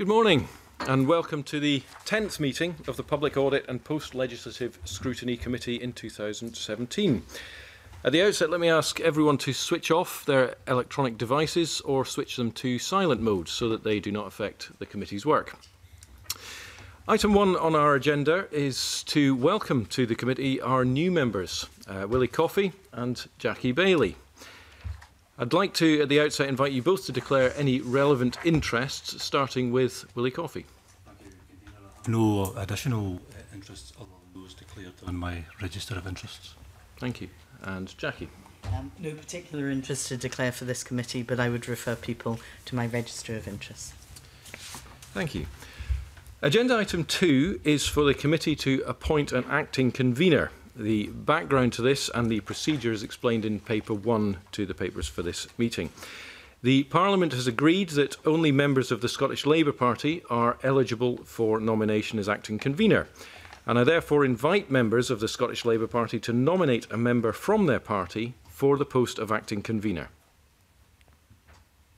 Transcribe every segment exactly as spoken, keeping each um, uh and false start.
Good morning and welcome to the tenth meeting of the Public Audit and Post-Legislative Scrutiny Committee in two thousand seventeen. At the outset, let me ask everyone to switch off their electronic devices or switch them to silent mode so that they do not affect the committee's work. Item one on our agenda is to welcome to the committee our new members, uh, Willie Coffey and Jackie Baillie. I'd like to, at the outset, invite you both to declare any relevant interests, starting with Willie Coffey. No additional uh, interests other than those declared on my Register of Interests. Thank you. And Jackie? Um, no particular interest to declare for this committee, but I would refer people to my Register of Interests. Thank you. Agenda item two is for the committee to appoint an acting convener. The background to this and the procedure is explained in paper one to the papers for this meeting. The Parliament has agreed that only members of the Scottish Labour Party are eligible for nomination as acting convener, and I therefore invite members of the Scottish Labour Party to nominate a member from their party for the post of acting convener.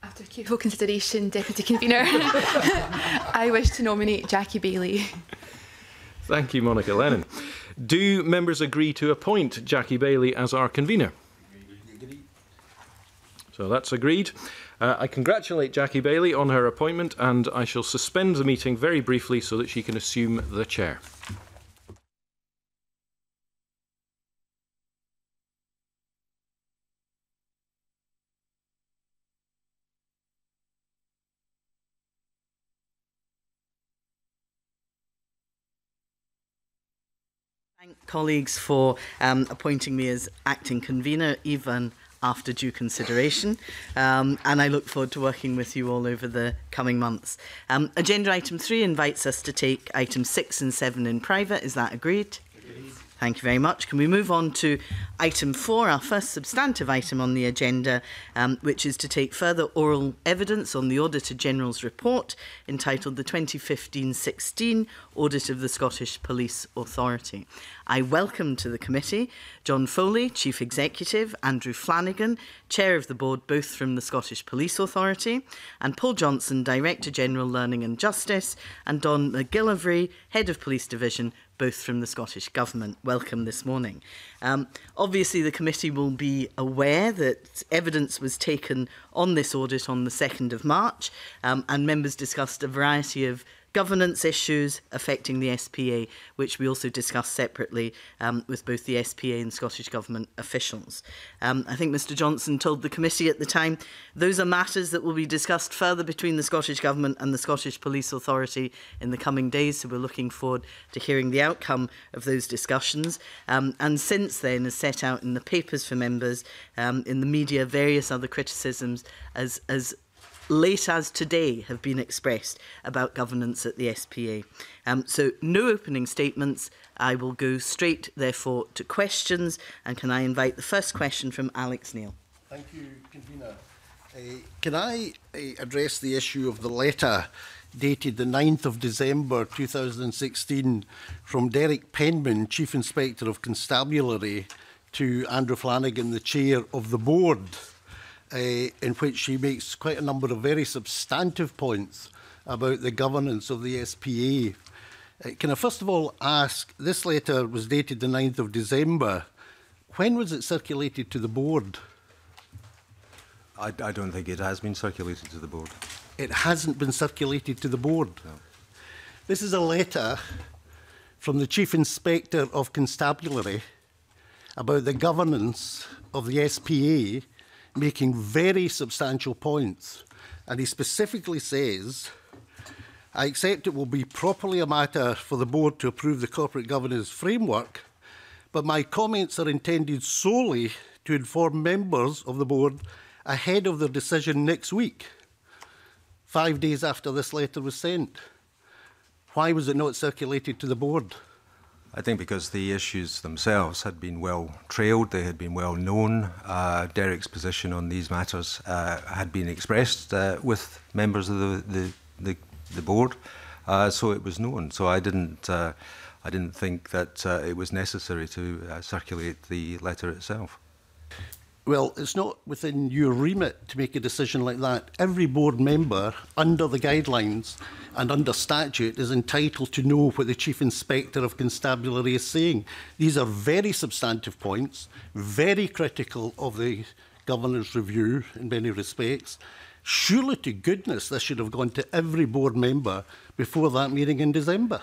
After careful consideration, Deputy Convener, I wish to nominate Jackie Baillie. Thank you, Monica Lennon. Do members agree to appoint Jackie Baillie as our convener? So that's agreed. Uh, I congratulate Jackie Baillie on her appointment, and I shall suspend the meeting very briefly so that she can assume the chair. Thank colleagues for um, appointing me as acting convener, even after due consideration, um, and I look forward to working with you all over the coming months. Um, agenda item three invites us to take item six and seven in private. Is that agreed? Agreed. Thank you very much. Can we move on to item four, our first substantive item on the agenda, um, which is to take further oral evidence on the Auditor-General's report entitled the twenty fifteen sixteen Audit of the Scottish Police Authority. I welcome to the committee John Foley, Chief Executive, Andrew Flanagan, Chair of the Board, both from the Scottish Police Authority, and Paul Johnston, Director General, Learning and Justice, and Don McGillivray, Head of Police Division, both from the Scottish Government. Welcome this morning. Um, obviously, the committee will be aware that evidence was taken on this audit on the second of March, um, and members discussed a variety of governance issues affecting the S P A, which we also discussed separately um, with both the S P A and Scottish Government officials. Um, I think Mr Johnson told the committee at the time, those are matters that will be discussed further between the Scottish Government and the Scottish Police Authority in the coming days, so we're looking forward to hearing the outcome of those discussions. Um, and since then, as set out in the papers for members, um, in the media, various other criticisms as, as late as today have been expressed about governance at the S P A. Um, so no opening statements. I will go straight, therefore, to questions. And can I invite the first question from Alex Neil? Thank you, Convener. Uh, can I uh, address the issue of the letter dated the ninth of December two thousand sixteen from Derek Penman, Chief Inspector of Constabulary, to Andrew Flanagan, the Chair of the Board, Uh, in which she makes quite a number of very substantive points about the governance of the S P A. Uh, can I first of all ask, this letter was dated the ninth of December. When was it circulated to the board? I, I don't think it has been circulated to the board. It hasn't been circulated to the board? No. This is a letter from the Chief Inspector of Constabulary about the governance of the S P A, making very substantial points. And he specifically says, I accept it will be properly a matter for the board to approve the corporate governance framework, but my comments are intended solely to inform members of the board ahead of their decision next week, five days after this letter was sent. Why was it not circulated to the board? I think because the issues themselves had been well trailed, they had been well known. Uh, Derek's position on these matters uh, had been expressed uh, with members of the the, the, the board, uh, so it was known. So I didn't, uh, I didn't think that uh, it was necessary to uh, circulate the letter itself. Well, it's not within your remit to make a decision like that. Every board member, under the guidelines and under statute, is entitled to know what the Chief Inspector of Constabulary is saying. These are very substantive points, very critical of the governance review in many respects. Surely to goodness this should have gone to every board member before that meeting in December.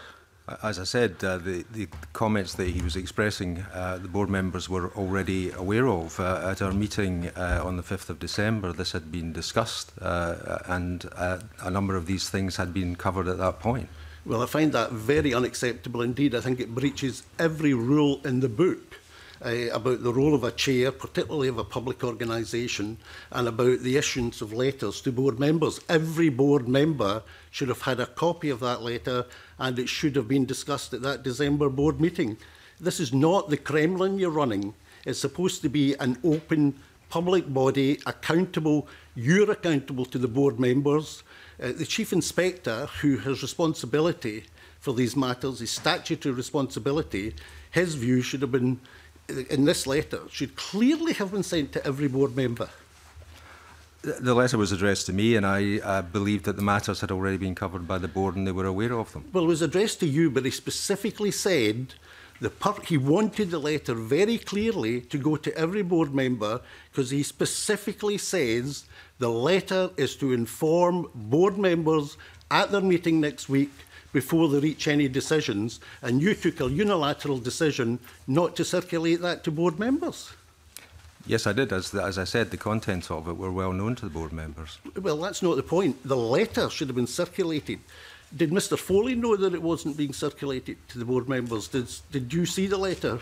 As I said, uh, the, the comments that he was expressing, uh, the board members were already aware of. Uh, at our meeting uh, on the fifth of December, this had been discussed, uh, and uh, a number of these things had been covered at that point. Well, I find that very unacceptable indeed. I think it breaches every rule in the book uh, about the role of a chair, particularly of a public organisation, and about the issuance of letters to board members. Every board member should have had a copy of that letter, and it should have been discussed at that December board meeting. This is not the Kremlin you're running. It's supposed to be an open public body, accountable. You're accountable to the board members. Uh, the Chief Inspector, who has responsibility for these matters, his statutory responsibility, his view should have been, in this letter, should clearly have been sent to every board member. The letter was addressed to me, and I uh, believed that the matters had already been covered by the board and they were aware of them. Well, it was addressed to you, but he specifically said the per he wanted the letter very clearly to go to every board member, because he specifically says the letter is to inform board members at their meeting next week before they reach any decisions, and you took a unilateral decision not to circulate that to board members. Yes, I did. As, as I said, the contents of it were well known to the board members. Well, that's not the point. The letter should have been circulated. Did Mr Foley know that it wasn't being circulated to the board members? Did, did you see the letter?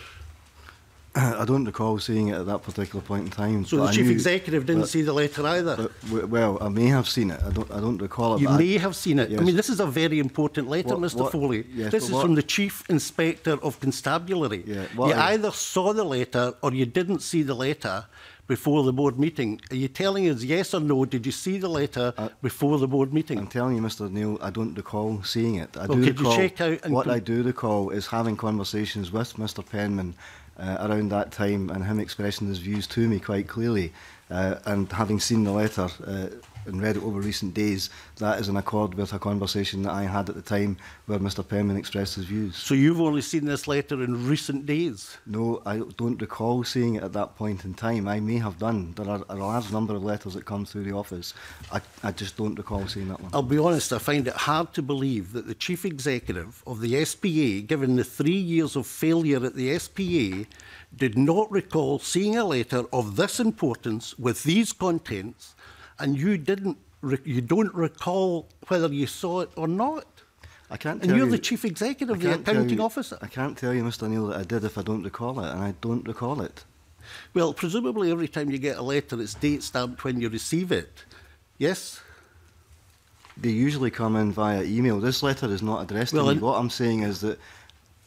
I don't recall seeing it at that particular point in time. So the Chief Executive didn't see the letter either? Well, I may have seen it. I don't, I don't recall it. You may have seen it. Yes. I mean, this is a very important letter, Mr Foley. Yes, this is from the Chief Inspector of Constabulary. Yeah, you either saw the letter or you didn't see the letter before the board meeting. Are you telling us yes or no? Did you see the letter I, before the board meeting? I'm telling you, Mr Neil, I don't recall seeing it. I well, do recall, you check out and what I do recall is having conversations with Mr Penman Uh, around that time, and him expressing his views to me quite clearly, uh, and having seen the letter uh, and read it over recent days, that is in accord with a conversation that I had at the time where Mr Penman expressed his views. So you've only seen this letter in recent days? No, I don't recall seeing it at that point in time. I may have done. There are a large number of letters that come through the office. I, I just don't recall seeing that one. I'll be honest, I find it hard to believe that the Chief Executive of the S P A, given the three years of failure at the S P A, did not recall seeing a letter of this importance with these contents, and you didn't, you don't recall whether you saw it or not. I can't tell you. And you're the Chief Executive of the Accounting Officer. I can't tell you, Mr Neil, that I did if I don't recall it, and I don't recall it. Well, presumably every time you get a letter, it's date stamped when you receive it. Yes? They usually come in via email. This letter is not addressed to me. What I'm saying is that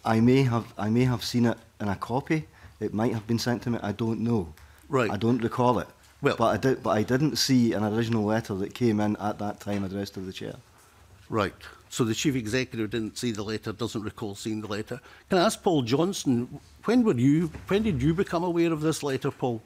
I may have, I may have seen it in a copy. It might have been sent to me. I don't know. Right. I don't recall it. Well, but I did, but I didn't see an original letter that came in at that time addressed to the chair. Right. So the Chief Executive didn't see the letter, doesn't recall seeing the letter. Can I ask Paul Johnston, when were you? When did you become aware of this letter, Paul?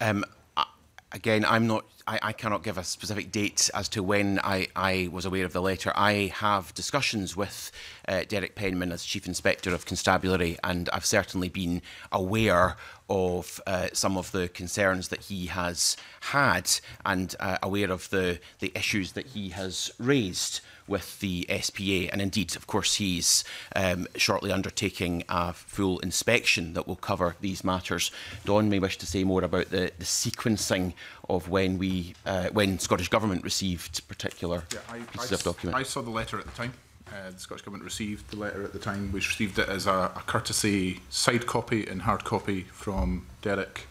Um, I, again, I'm not. I, I cannot give a specific date as to when I, I was aware of the letter. I have discussions with uh, Derek Penman as Chief Inspector of Constabulary, and I've certainly been aware of uh, some of the concerns that he has had, and uh, aware of the, the issues that he has raised with the S P A. And indeed, of course, he's um, shortly undertaking a full inspection that will cover these matters. Don may wish to say more about the, the sequencing of when we, uh, when Scottish Government received particular yeah, I, pieces I of documents. I saw the letter at the time. Uh, the Scottish Government received the letter at the time. We received it as a, a courtesy side copy and hard copy from Derek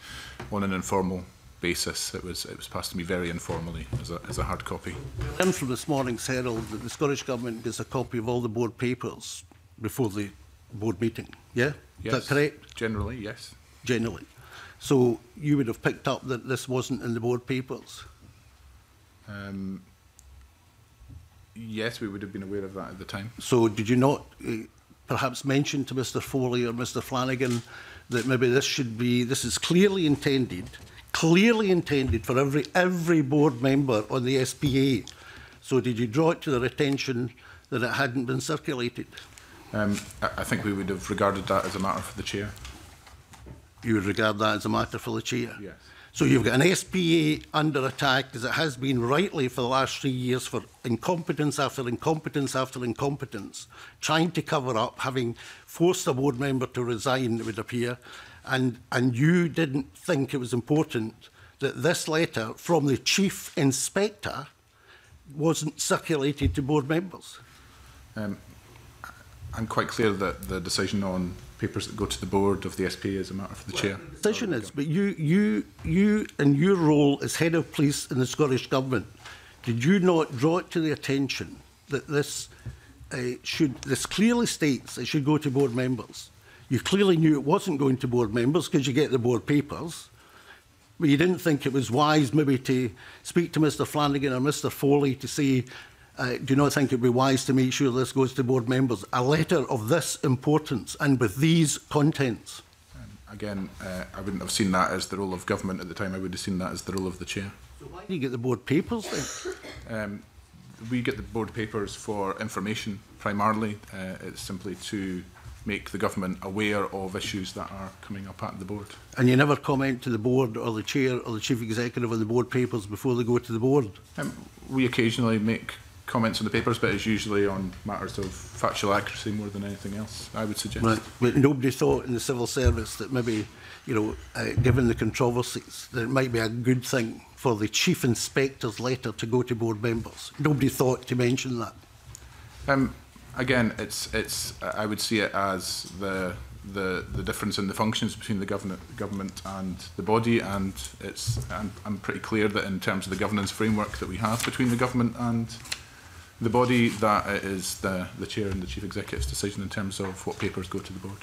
on an informal basis. It was, it was passed to me very informally as a, as a hard copy. In from this morning's Herald that the Scottish Government gets a copy of all the board papers before the board meeting, yeah? Yes. Is that correct? Generally, yes. Generally. So you would have picked up that this wasn't in the board papers? Um, Yes, we would have been aware of that at the time. So did you not uh, perhaps mention to Mr Foley or Mr Flanagan that maybe this should be, this is clearly intended, clearly intended for every every board member on the S P A. So did you draw it to their attention that it hadn't been circulated? Um, I think we would have regarded that as a matter for the chair. You would regard that as a matter for the chair? Yes. So you've got an S P A under attack, as it has been rightly for the last three years, for incompetence after incompetence after incompetence, trying to cover up, having forced a board member to resign, it would appear, and, and you didn't think it was important that this letter from the Chief Inspector wasn't circulated to board members? Um, I'm quite clear that the decision on papers that go to the board of the S P A is a matter for the well, chair. The decision is, but you, you, you and your role as head of police in the Scottish Government, did you not draw it to the attention that this uh, should, this clearly states it should go to board members? You clearly knew it wasn't going to board members because you get the board papers, but you didn't think it was wise maybe to speak to Mister Flanagan or Mister Foley to say, Uh, do not think it would be wise to make sure this goes to board members. A letter of this importance and with these contents. Um, again, uh, I wouldn't have seen that as the role of government at the time. I would have seen that as the role of the chair. So why do you get the board papers then? Um, we get the board papers for information primarily. Uh, it's simply to make the government aware of issues that are coming up at the board. And you never comment to the board or the chair or the chief executive on the board papers before they go to the board? Um, we occasionally make comments on the papers, but it's usually on matters of factual accuracy more than anything else, I would suggest. Right. But nobody thought in the civil service that maybe, you know, uh, given the controversies, that it might be a good thing for the Chief Inspector's letter to go to board members. Nobody thought to mention that. Um, again, it's it's. I would see it as the the the difference in the functions between the government government and the body, and it's. I'm, I'm pretty clear that in terms of the governance framework that we have between the government and the body, that it is the, the chair and the chief executive's decision in terms of what papers go to the board.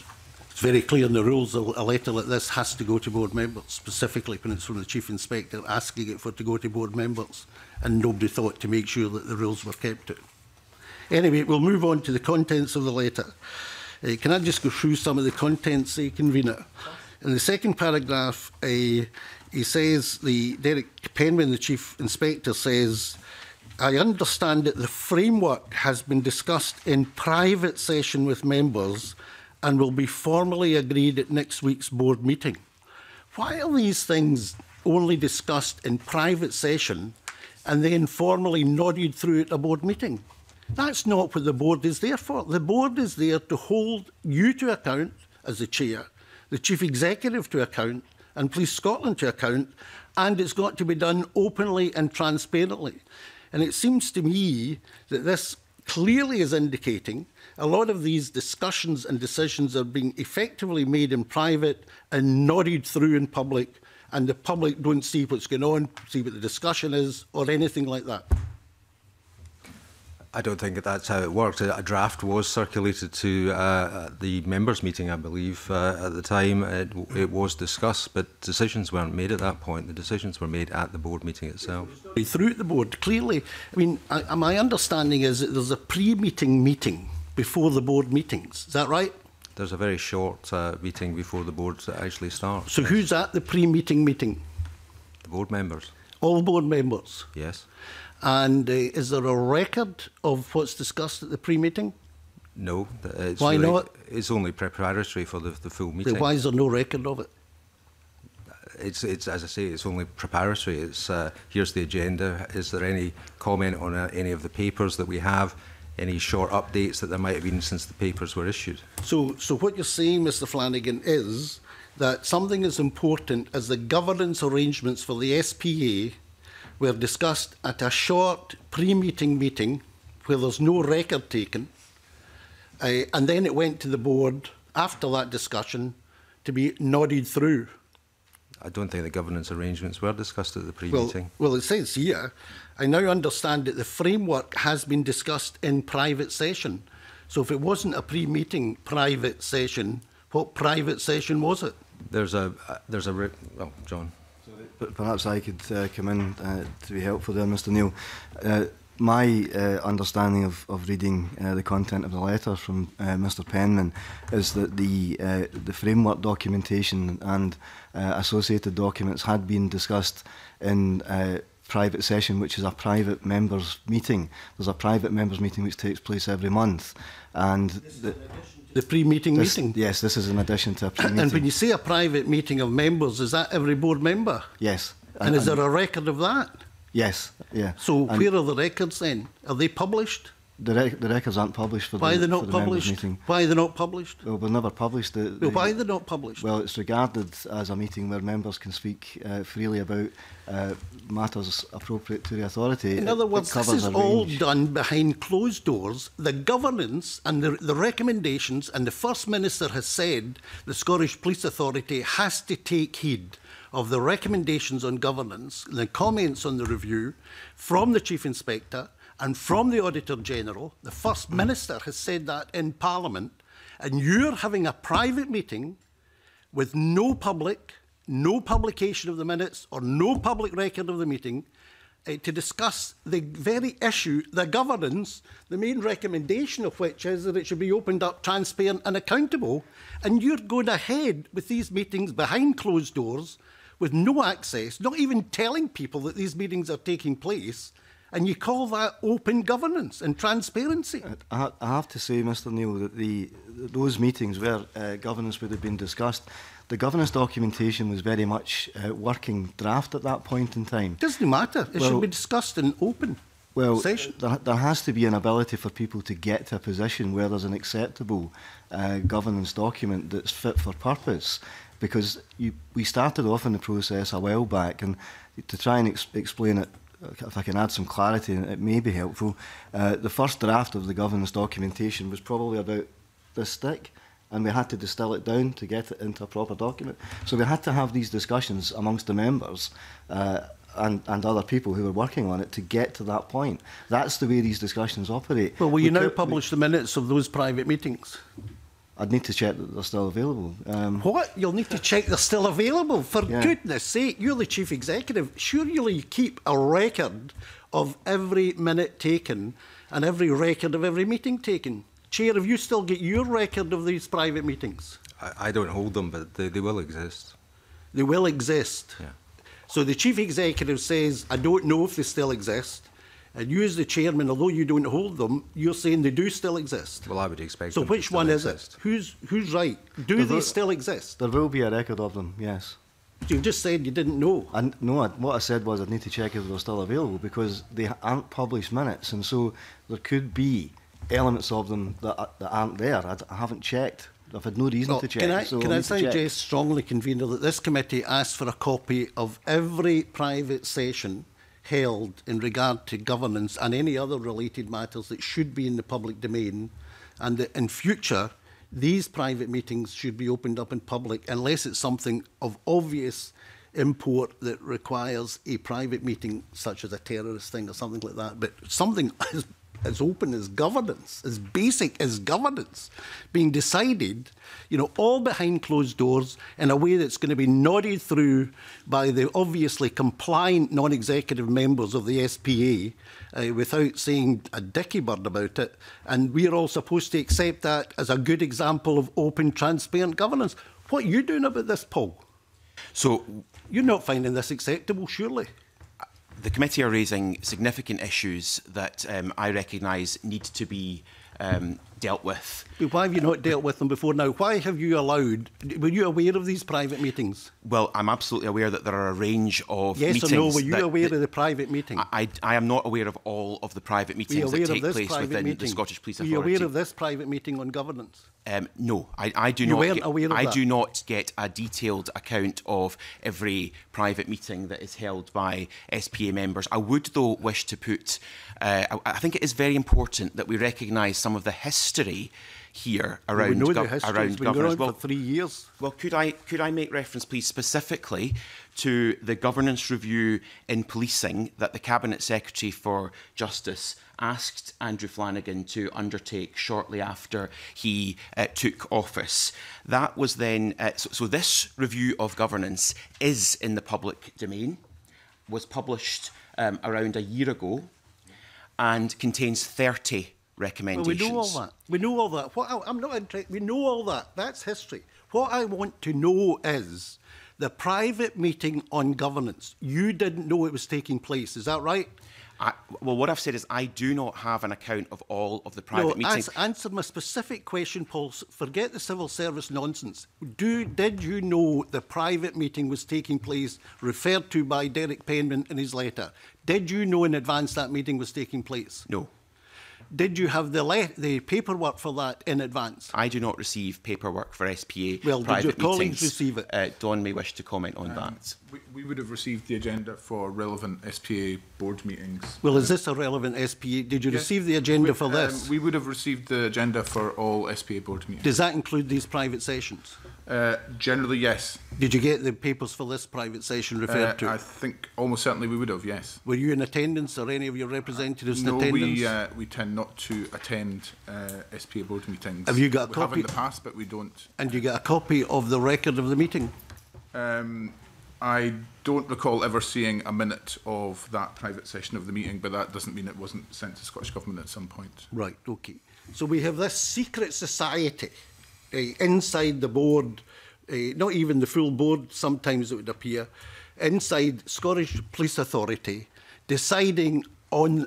It's very clear in the rules a letter like this has to go to board members, specifically when it's from the chief inspector asking it for it to go to board members, and nobody thought to make sure that the rules were kept to. Anyway, we'll move on to the contents of the letter. Uh, can I just go through some of the contents, uh, convener? In the second paragraph, uh, he says, the Derek Penman, the chief inspector, says, I understand that the framework has been discussed in private session with members and will be formally agreed at next week's board meeting. Why are these things only discussed in private session and then formally nodded through at a board meeting? That's not what the board is there for. The board is there to hold you to account as the chair, the chief executive to account, and Police Scotland to account, and it's got to be done openly and transparently. And it seems to me that this clearly is indicating a lot of these discussions and decisions are being effectively made in private and nodded through in public, and the public don't see what's going on, see what the discussion is, or anything like that. I don't think that's how it worked. A draft was circulated to uh, the members' meeting, I believe, uh, at the time. It, it was discussed, but decisions weren't made at that point. The decisions were made at the board meeting itself. Through the board, clearly. I mean, I, my understanding is that there's a pre-meeting meeting before the board meetings. Is that right? There's a very short uh, meeting before the board actually starts. So who's at the pre-meeting meeting? The board members. All board members? Yes. And uh, is there a record of what's discussed at the pre-meeting? No. It's why really, not? It's only preparatory for the, the full meeting. Then why is there no record of it? It's, it's as I say, it's only preparatory. It's uh, here's the agenda. Is there any comment on uh, any of the papers that we have? Any short updates that there might have been since the papers were issued? So, so what you're saying, Mister Flanagan, is that something as important as the governance arrangements for the S P A were discussed at a short pre-meeting meeting where there's no record taken, uh, and then it went to the board after that discussion to be nodded through. I don't think the governance arrangements were discussed at the pre-meeting. Well, well, it says here, I now understand that the framework has been discussed in private session. So if it wasn't a pre-meeting private session, what private session was it? There's a... Uh, there's a well, John... Perhaps I could uh, come in uh, to be helpful there, Mister Neil. Uh, my uh, understanding of, of reading uh, the content of the letter from uh, Mister Penman is that the, uh, the framework documentation and uh, associated documents had been discussed in uh, private session, which is a private members' meeting. There's a private members' meeting which takes place every month. And the, the pre-meeting meeting? Yes, this is in addition to a pre-meeting. And when you say a private meeting of members, is that every board member? Yes. And, and is there a record of that? Yes, yeah. So and where are the records then? Are they published? The, rec the records aren't published for why the, are they not for the published? Members' meeting. Why are they not published? Well, they're never published. The, the well, why are they not published? Well, it's regarded as a meeting where members can speak uh, freely about uh, matters appropriate to the authority. In other words, this is all done behind closed doors. The governance and the, the recommendations, and the First Minister has said the Scottish Police Authority has to take heed of the recommendations on governance, the comments on the review from the Chief Inspector and from the Auditor-General. The First Minister has said that in Parliament, and you're having a private meeting with no public, no publication of the minutes or no public record of the meeting uh, to discuss the very issue, the governance, the main recommendation of which is that it should be opened up, transparent and accountable, and you're going ahead with these meetings behind closed doors with no access, not even telling people that these meetings are taking place, and you call that open governance and transparency. I, I have to say, Mister Neil, that the, those meetings where uh, governance would have been discussed, the governance documentation was very much uh, working draft at that point in time. It doesn't matter. It well, should be discussed in open well, session. There, there has to be an ability for people to get to a position where there's an acceptable uh, governance document that's fit for purpose. Because you, we started off in the process a while back, and to try and ex explain it, if I can add some clarity, it may be helpful. Uh, the first draft of the governance documentation was probably about this thick, and we had to distill it down to get it into a proper document. So we had to have these discussions amongst the members uh, and, and other people who were working on it to get to that point. That's the way these discussions operate. Well, will you we now publish the minutes of those private meetings? I'd need to check that they're still available. Um, what? You'll need to check they're still available? For yeah. goodness sake, you're the Chief Executive. Surely you keep a record of every minute taken and every record of every meeting taken. Chair, have you still got your record of these private meetings? I, I don't hold them, but they, they will exist. They will exist. Yeah. So the Chief Executive says, I don't know if they still exist. And you as the chairman, although you don't hold them, you're saying they do still exist. Well, I would expect them to still exist. So which one is it? Who's, who's right? Do they still exist? There will be a record of them, yes. You just said you didn't know. And no, I, what I said was I'd need to check if they're still available, because they aren't published minutes, and so there could be elements of them that, are, that aren't there. I, I haven't checked. I've had no reason well, to check. Can I, so can I suggest strongly, Convener, that this committee asked for a copy of every private session held in regard to governance and any other related matters that should be in the public domain, and that in future these private meetings should be opened up in public unless it's something of obvious import that requires a private meeting, such as a terrorist thing or something like that. But something as, as open as governance, as basic as governance, being decided, you know, all behind closed doors in a way that's going to be nodded through by the obviously compliant non-executive members of the S P A uh, without saying a dicky bird about it. And we're all supposed to accept that as a good example of open, transparent governance. What are you doing about this, Paul? So you're not finding this acceptable, surely? The committee are raising significant issues that um, I recognise need to be um, dealt with. But why have you not dealt with them before now? Why have you allowed... Were you aware of these private meetings? Well, I'm absolutely aware that there are a range of yes meetings... Yes or no, were you that, aware that, of the private meeting? I, I, I am not aware of all of the private meetings that take place within meeting? the Scottish Police Authority. Were you aware of this private meeting on governance? Um, no, I, I do you not. Weren't get, aware of I that? do not get a detailed account of every private meeting that is held by S P A members. I would, though, wish to put. Uh, I, I think it is very important that we recognise some of the history here around well, we know the history. around governance. Well, for three years. Well, could I could I make reference, please, specifically to the governance review in policing that the Cabinet Secretary for Justice asked Andrew Flanagan to undertake shortly after he uh, took office. That was then... Uh, so, so this review of governance is in the public domain, was published um, around a year ago, and contains thirty recommendations. Well, we know all that. We know all that. What I, I'm not interested. We know all that. That's history. What I want to know is the private meeting on governance. You didn't know it was taking place. Is that right? I, well, what I've said is I do not have an account of all of the private no, meetings. Answer my specific question, Paul. Forget the civil service nonsense. Do, did you know the private meeting was taking place, referred to by Derek Penman in his letter? Did you know in advance that meeting was taking place? No. Did you have the, le the paperwork for that in advance? I do not receive paperwork for S P A. Well, private did your colleagues meetings. receive it? Uh, Don may wish to comment on um, that. We, we would have received the agenda for relevant S P A board meetings. Well, is this a relevant S P A? Did you yes. receive the agenda we, for this? Um, we would have received the agenda for all S P A board meetings. Does that include these private sessions? Uh, generally, yes. Did you get the papers for this private session referred uh, to? I think almost certainly we would have, yes. Were you in attendance or any of your representatives uh, in no, attendance? No, we, uh, we tend not to attend uh, S P A board meetings. Have you got a we copy? We have in the past, but we don't. And you get a copy of the record of the meeting? Um, I don't recall ever seeing a minute of that private session of the meeting, but that doesn't mean it wasn't sent to Scottish Government at some point. Right, OK. So we have this secret society Uh, inside the board, uh, not even the full board, sometimes it would appear, inside Scottish Police Authority, deciding on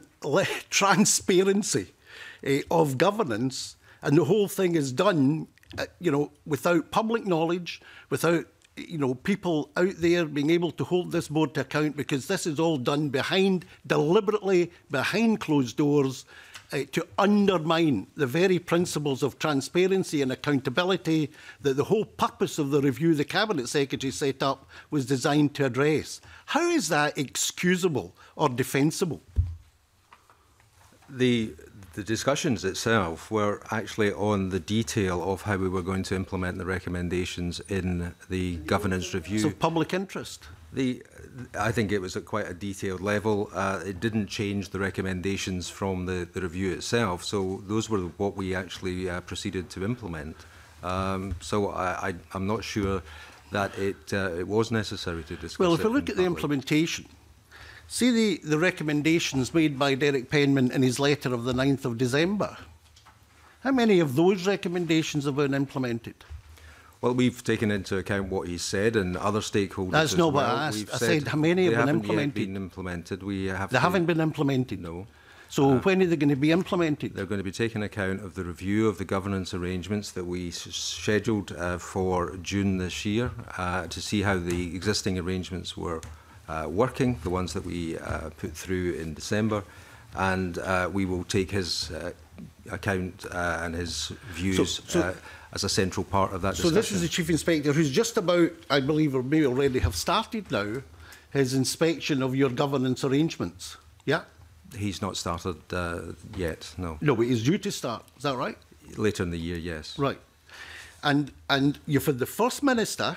transparency uh, of governance, and the whole thing is done, uh, you know, without public knowledge, without, you know, people out there being able to hold this board to account, because this is all done behind, deliberately behind closed doors, Uh, to undermine the very principles of transparency and accountability that the whole purpose of the review the Cabinet Secretary set up was designed to address. How is that excusable or defensible? The, the discussions itself were actually on the detail of how we were going to implement the recommendations in the governance review. It's of public interest. The, I think it was at quite a detailed level. Uh, it didn't change the recommendations from the, the review itself, so those were what we actually uh, proceeded to implement. Um, so I, I, I'm not sure that it, uh, it was necessary to discuss it. Well, if we look at the implementation, see the, the recommendations made by Derek Penman in his letter of the ninth of December. How many of those recommendations have been implemented? Well, we've taken into account what he said and other stakeholders. That's not what I asked. I said how many have been implemented? They haven't been implemented. We have. They haven't been implemented. No. So uh, when are they going to be implemented? They're going to be taking account of the review of the governance arrangements that we scheduled uh, for June this year uh, to see how the existing arrangements were uh, working, the ones that we uh, put through in December, and uh, we will take his uh, account uh, and his views. So, so uh, as a central part of that discussion. So this is the Chief Inspector who's just about, I believe, or may already have started now, his inspection of your governance arrangements, yeah? He's not started uh, yet, no. No, but he's due to start, is that right? Later in the year, yes. Right. And, and you've had the First Minister,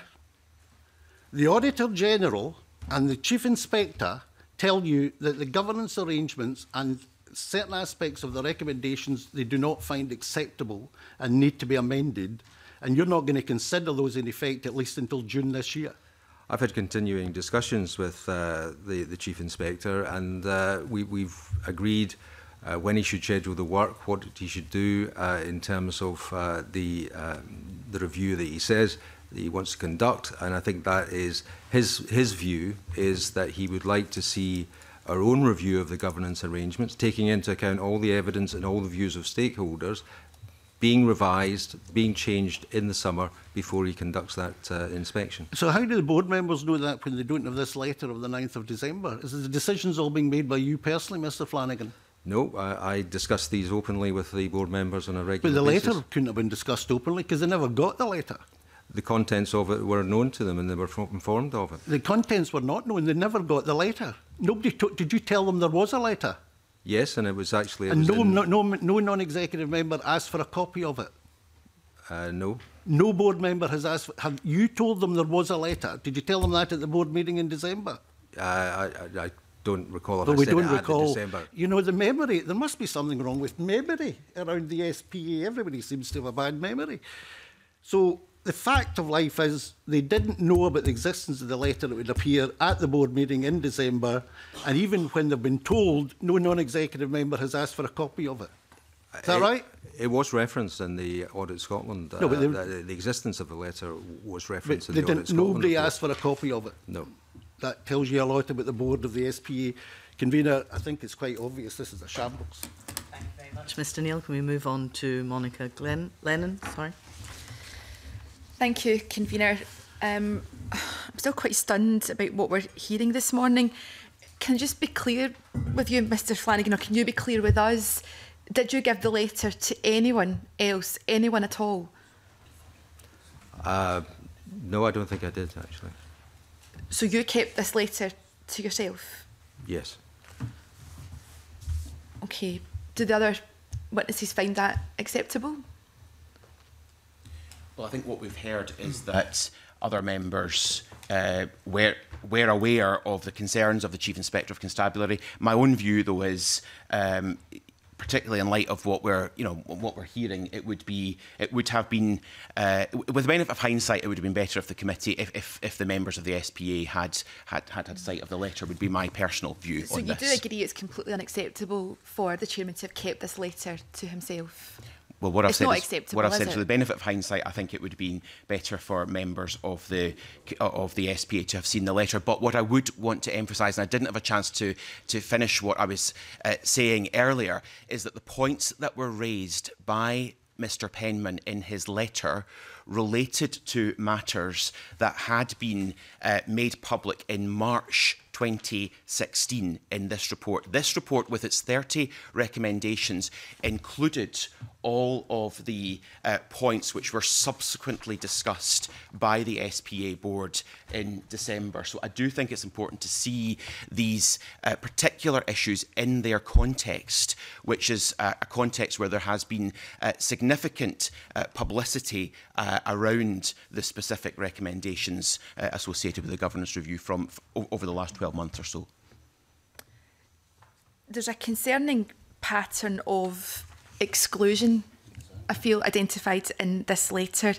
the Auditor-General and the Chief Inspector tell you that the governance arrangements and certain aspects of the recommendations they do not find acceptable and need to be amended, and you're not going to consider those in effect at least until June this year. I've had continuing discussions with uh, the, the Chief Inspector, and uh, we, we've agreed uh, when he should schedule the work, what he should do uh, in terms of uh, the, um, the review that he says that he wants to conduct, and I think that is his, his view is that he would like to see our own review of the governance arrangements, taking into account all the evidence and all the views of stakeholders, being revised, being changed in the summer before he conducts that uh, inspection. So how do the board members know that when they don't have this letter of the ninth of December? Is the decisions all being made by you personally, Mr Flanagan? No, I, I discuss these openly with the board members on a regular basis. But the basis. letter couldn't have been discussed openly because they never got the letter. The contents of it were known to them and they were informed of it. The contents were not known, they never got the letter. Nobody took, did you tell them there was a letter? Yes, and it was actually... And was no, no, no, no non-executive member asked for a copy of it? Uh, no. No board member has asked... For, have you told them there was a letter? Did you tell them that at the board meeting in December? Uh, I, I, I don't recall if I said it at the December. You know, the memory, there must be something wrong with memory around the S P A. Everybody seems to have a bad memory. So the fact of life is they didn't know about the existence of the letter that would appear at the board meeting in December, and even when they've been told, no non-executive member has asked for a copy of it. Is that it, right? It was referenced in the Audit Scotland. No, uh, but they, the, the existence of the letter was referenced in the Audit Scotland. Nobody asked for a copy of it. No. That tells you a lot about the board of the S P A. Convener, I think it's quite obvious this is a shambles. Thank you very much, Mr Neil. Can we move on to Monica Glenn, Lennon? Sorry. Thank you, Convener. Um, I'm still quite stunned about what we're hearing this morning. Can I just be clear with you, Mr Flanagan, or can you be clear with us? Did you give the letter to anyone else, anyone at all? Uh, no, I don't think I did, actually. So you kept this letter to yourself? Yes. OK. Did the other witnesses find that acceptable? Well, I think what we've heard is that other members uh, were, were aware of the concerns of the Chief Inspector of Constabulary. My own view, though, is... Um, particularly in light of what we're, you know, what we're hearing, it would be, it would have been, uh, with the benefit of hindsight, it would have been better if the committee, if if, if the members of the S P A had had had had sight of the letter. Would be my personal view on this. So you do agree it's completely unacceptable for the chairman to have kept this letter to himself? Well, what I've said, is, what I've said for the benefit of hindsight, I think it would have been better for members of the of the S P A to have seen the letter. But what I would want to emphasise, and I didn't have a chance to to finish what I was uh, saying earlier, is that the points that were raised by Mr Penman in his letter related to matters that had been uh, made public in March twenty sixteen in this report. This report, with its thirty recommendations, included all of the uh, points which were subsequently discussed by the S P A board in December. So I do think it's important to see these uh, particular issues in their context, which is uh, a context where there has been uh, significant uh, publicity uh, around the specific recommendations uh, associated with the governance review from f over the last twelve months or so. There's a concerning pattern of exclusion, I feel, identified in this letter.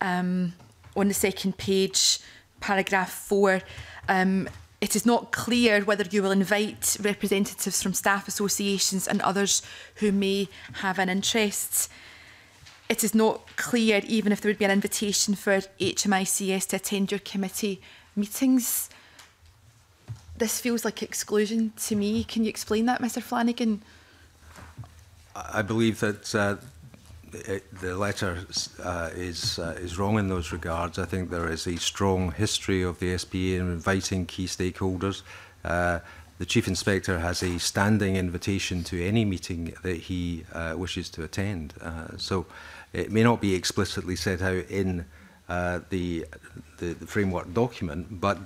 Um, on the second page, paragraph four, um, it is not clear whether you will invite representatives from staff associations and others who may have an interest. It is not clear even if there would be an invitation for H M I C S to attend your committee meetings. This feels like exclusion to me. Can you explain that, Mr Flanagan? I believe that uh, it, the letter uh, is uh, is wrong in those regards. I think there is a strong history of the S P A in inviting key stakeholders. Uh, the Chief Inspector has a standing invitation to any meeting that he uh, wishes to attend. Uh, so it may not be explicitly set out in uh, the, the the framework document, but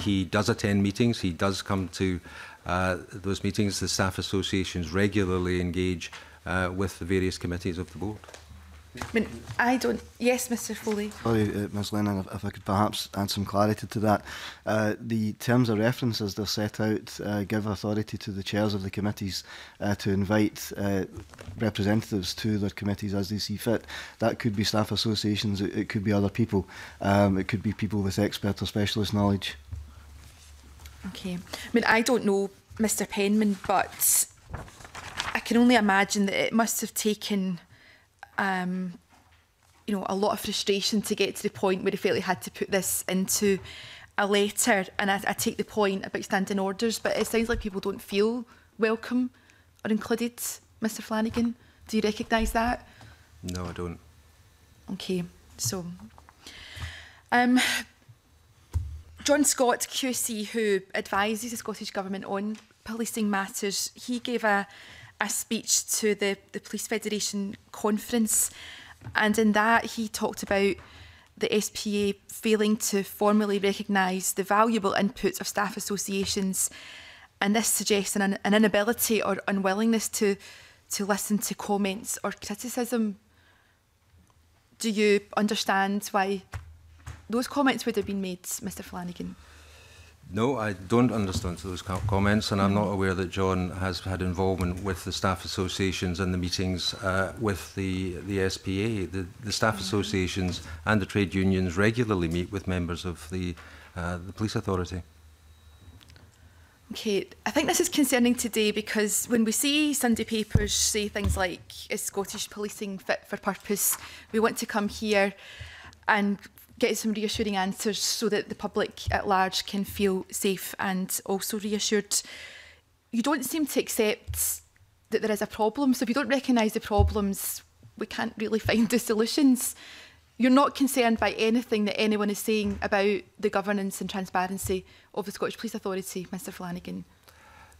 he does attend meetings. He does come to uh, those meetings. The staff associations regularly engage uh, with the various committees of the board. I mean, I don't... Yes, Mr Foley. Sorry, uh, Ms Lennon, if, if I could perhaps add some clarity to that. Uh, the terms of reference as they're set out uh, give authority to the chairs of the committees uh, to invite uh, representatives to their committees as they see fit. That could be staff associations, it, it could be other people, um, it could be people with expert or specialist knowledge. OK. I mean, I don't know Mr Penman, but I can only imagine that it must have taken... Um, you know, a lot of frustration to get to the point where he felt he had to put this into a letter. And I, I take the point about standing orders, but it sounds like people don't feel welcome or included. Mr Flanagan, do you recognise that? No, I don't. Okay, so... Um, John Scott, Q C, who advises the Scottish Government on policing matters, he gave a... a speech to the, the Police Federation conference, and in that he talked about the S P A failing to formally recognise the valuable input of staff associations, and this suggests an, an inability or unwillingness to, to listen to comments or criticism. Do you understand why those comments would have been made, Mr Flanagan? No, I don't understand those comments, and I'm not aware that John has had involvement with the staff associations and the meetings uh, with the, the S P A. The, the staff associations and the trade unions regularly meet with members of the, uh, the police authority. Okay, I think this is concerning today because when we see Sunday papers say things like, is Scottish policing fit for purpose? We want to come here and get some reassuring answers so that the public at large can feel safe and also reassured. You don't seem to accept that there is a problem, so if you don't recognise the problems, we can't really find the solutions. You're not concerned by anything that anyone is saying about the governance and transparency of the Scottish Police Authority, Mr Flanagan.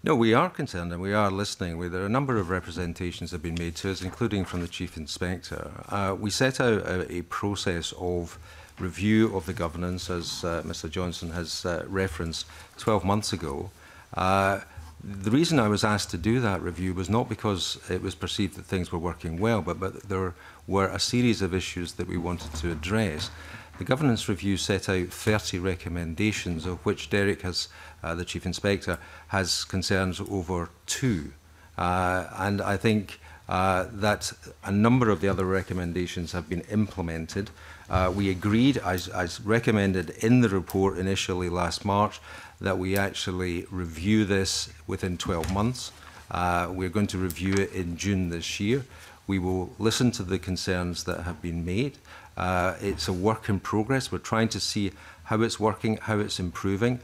No, we are concerned and we are listening. We, there are a number of representations that have been made to us, including from the Chief Inspector. Uh, we set out a, a process of review of the governance, as uh, Mr Johnston has uh, referenced, twelve months ago. Uh, the reason I was asked to do that review was not because it was perceived that things were working well, but, but there were a series of issues that we wanted to address. The governance review set out thirty recommendations, of which Derek, has, uh, the Chief Inspector, has concerns over two. Uh, and I think uh, that a number of the other recommendations have been implemented. Uh, we agreed, as, as recommended in the report initially last March, that we actually review this within twelve months. Uh, we're going to review it in June this year. We will listen to the concerns that have been made. Uh, it's a work in progress. We're trying to see how it's working, how it's improving.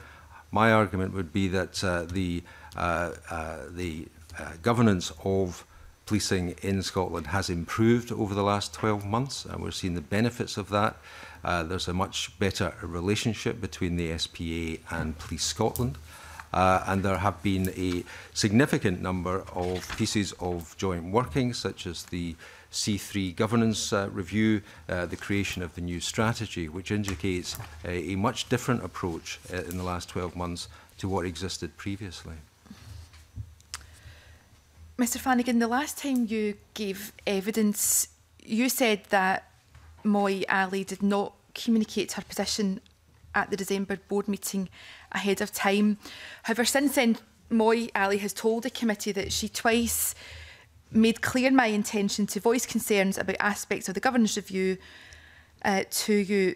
My argument would be that uh, the, uh, uh, the uh, governance of policing in Scotland has improved over the last twelve months, and we're seeing the benefits of that. Uh, there's a much better relationship between the S P A and Police Scotland, uh, and there have been a significant number of pieces of joint working, such as the C three governance uh, review, uh, the creation of the new strategy, which indicates a, a much different approach uh, in the last twelve months to what existed previously. Mr Flanagan, the last time you gave evidence, you said that Moi Ali did not communicate her position at the December board meeting ahead of time. However, since then, Moi Ali has told the committee that she twice made clear my intention to voice concerns about aspects of the governance review uh, to you.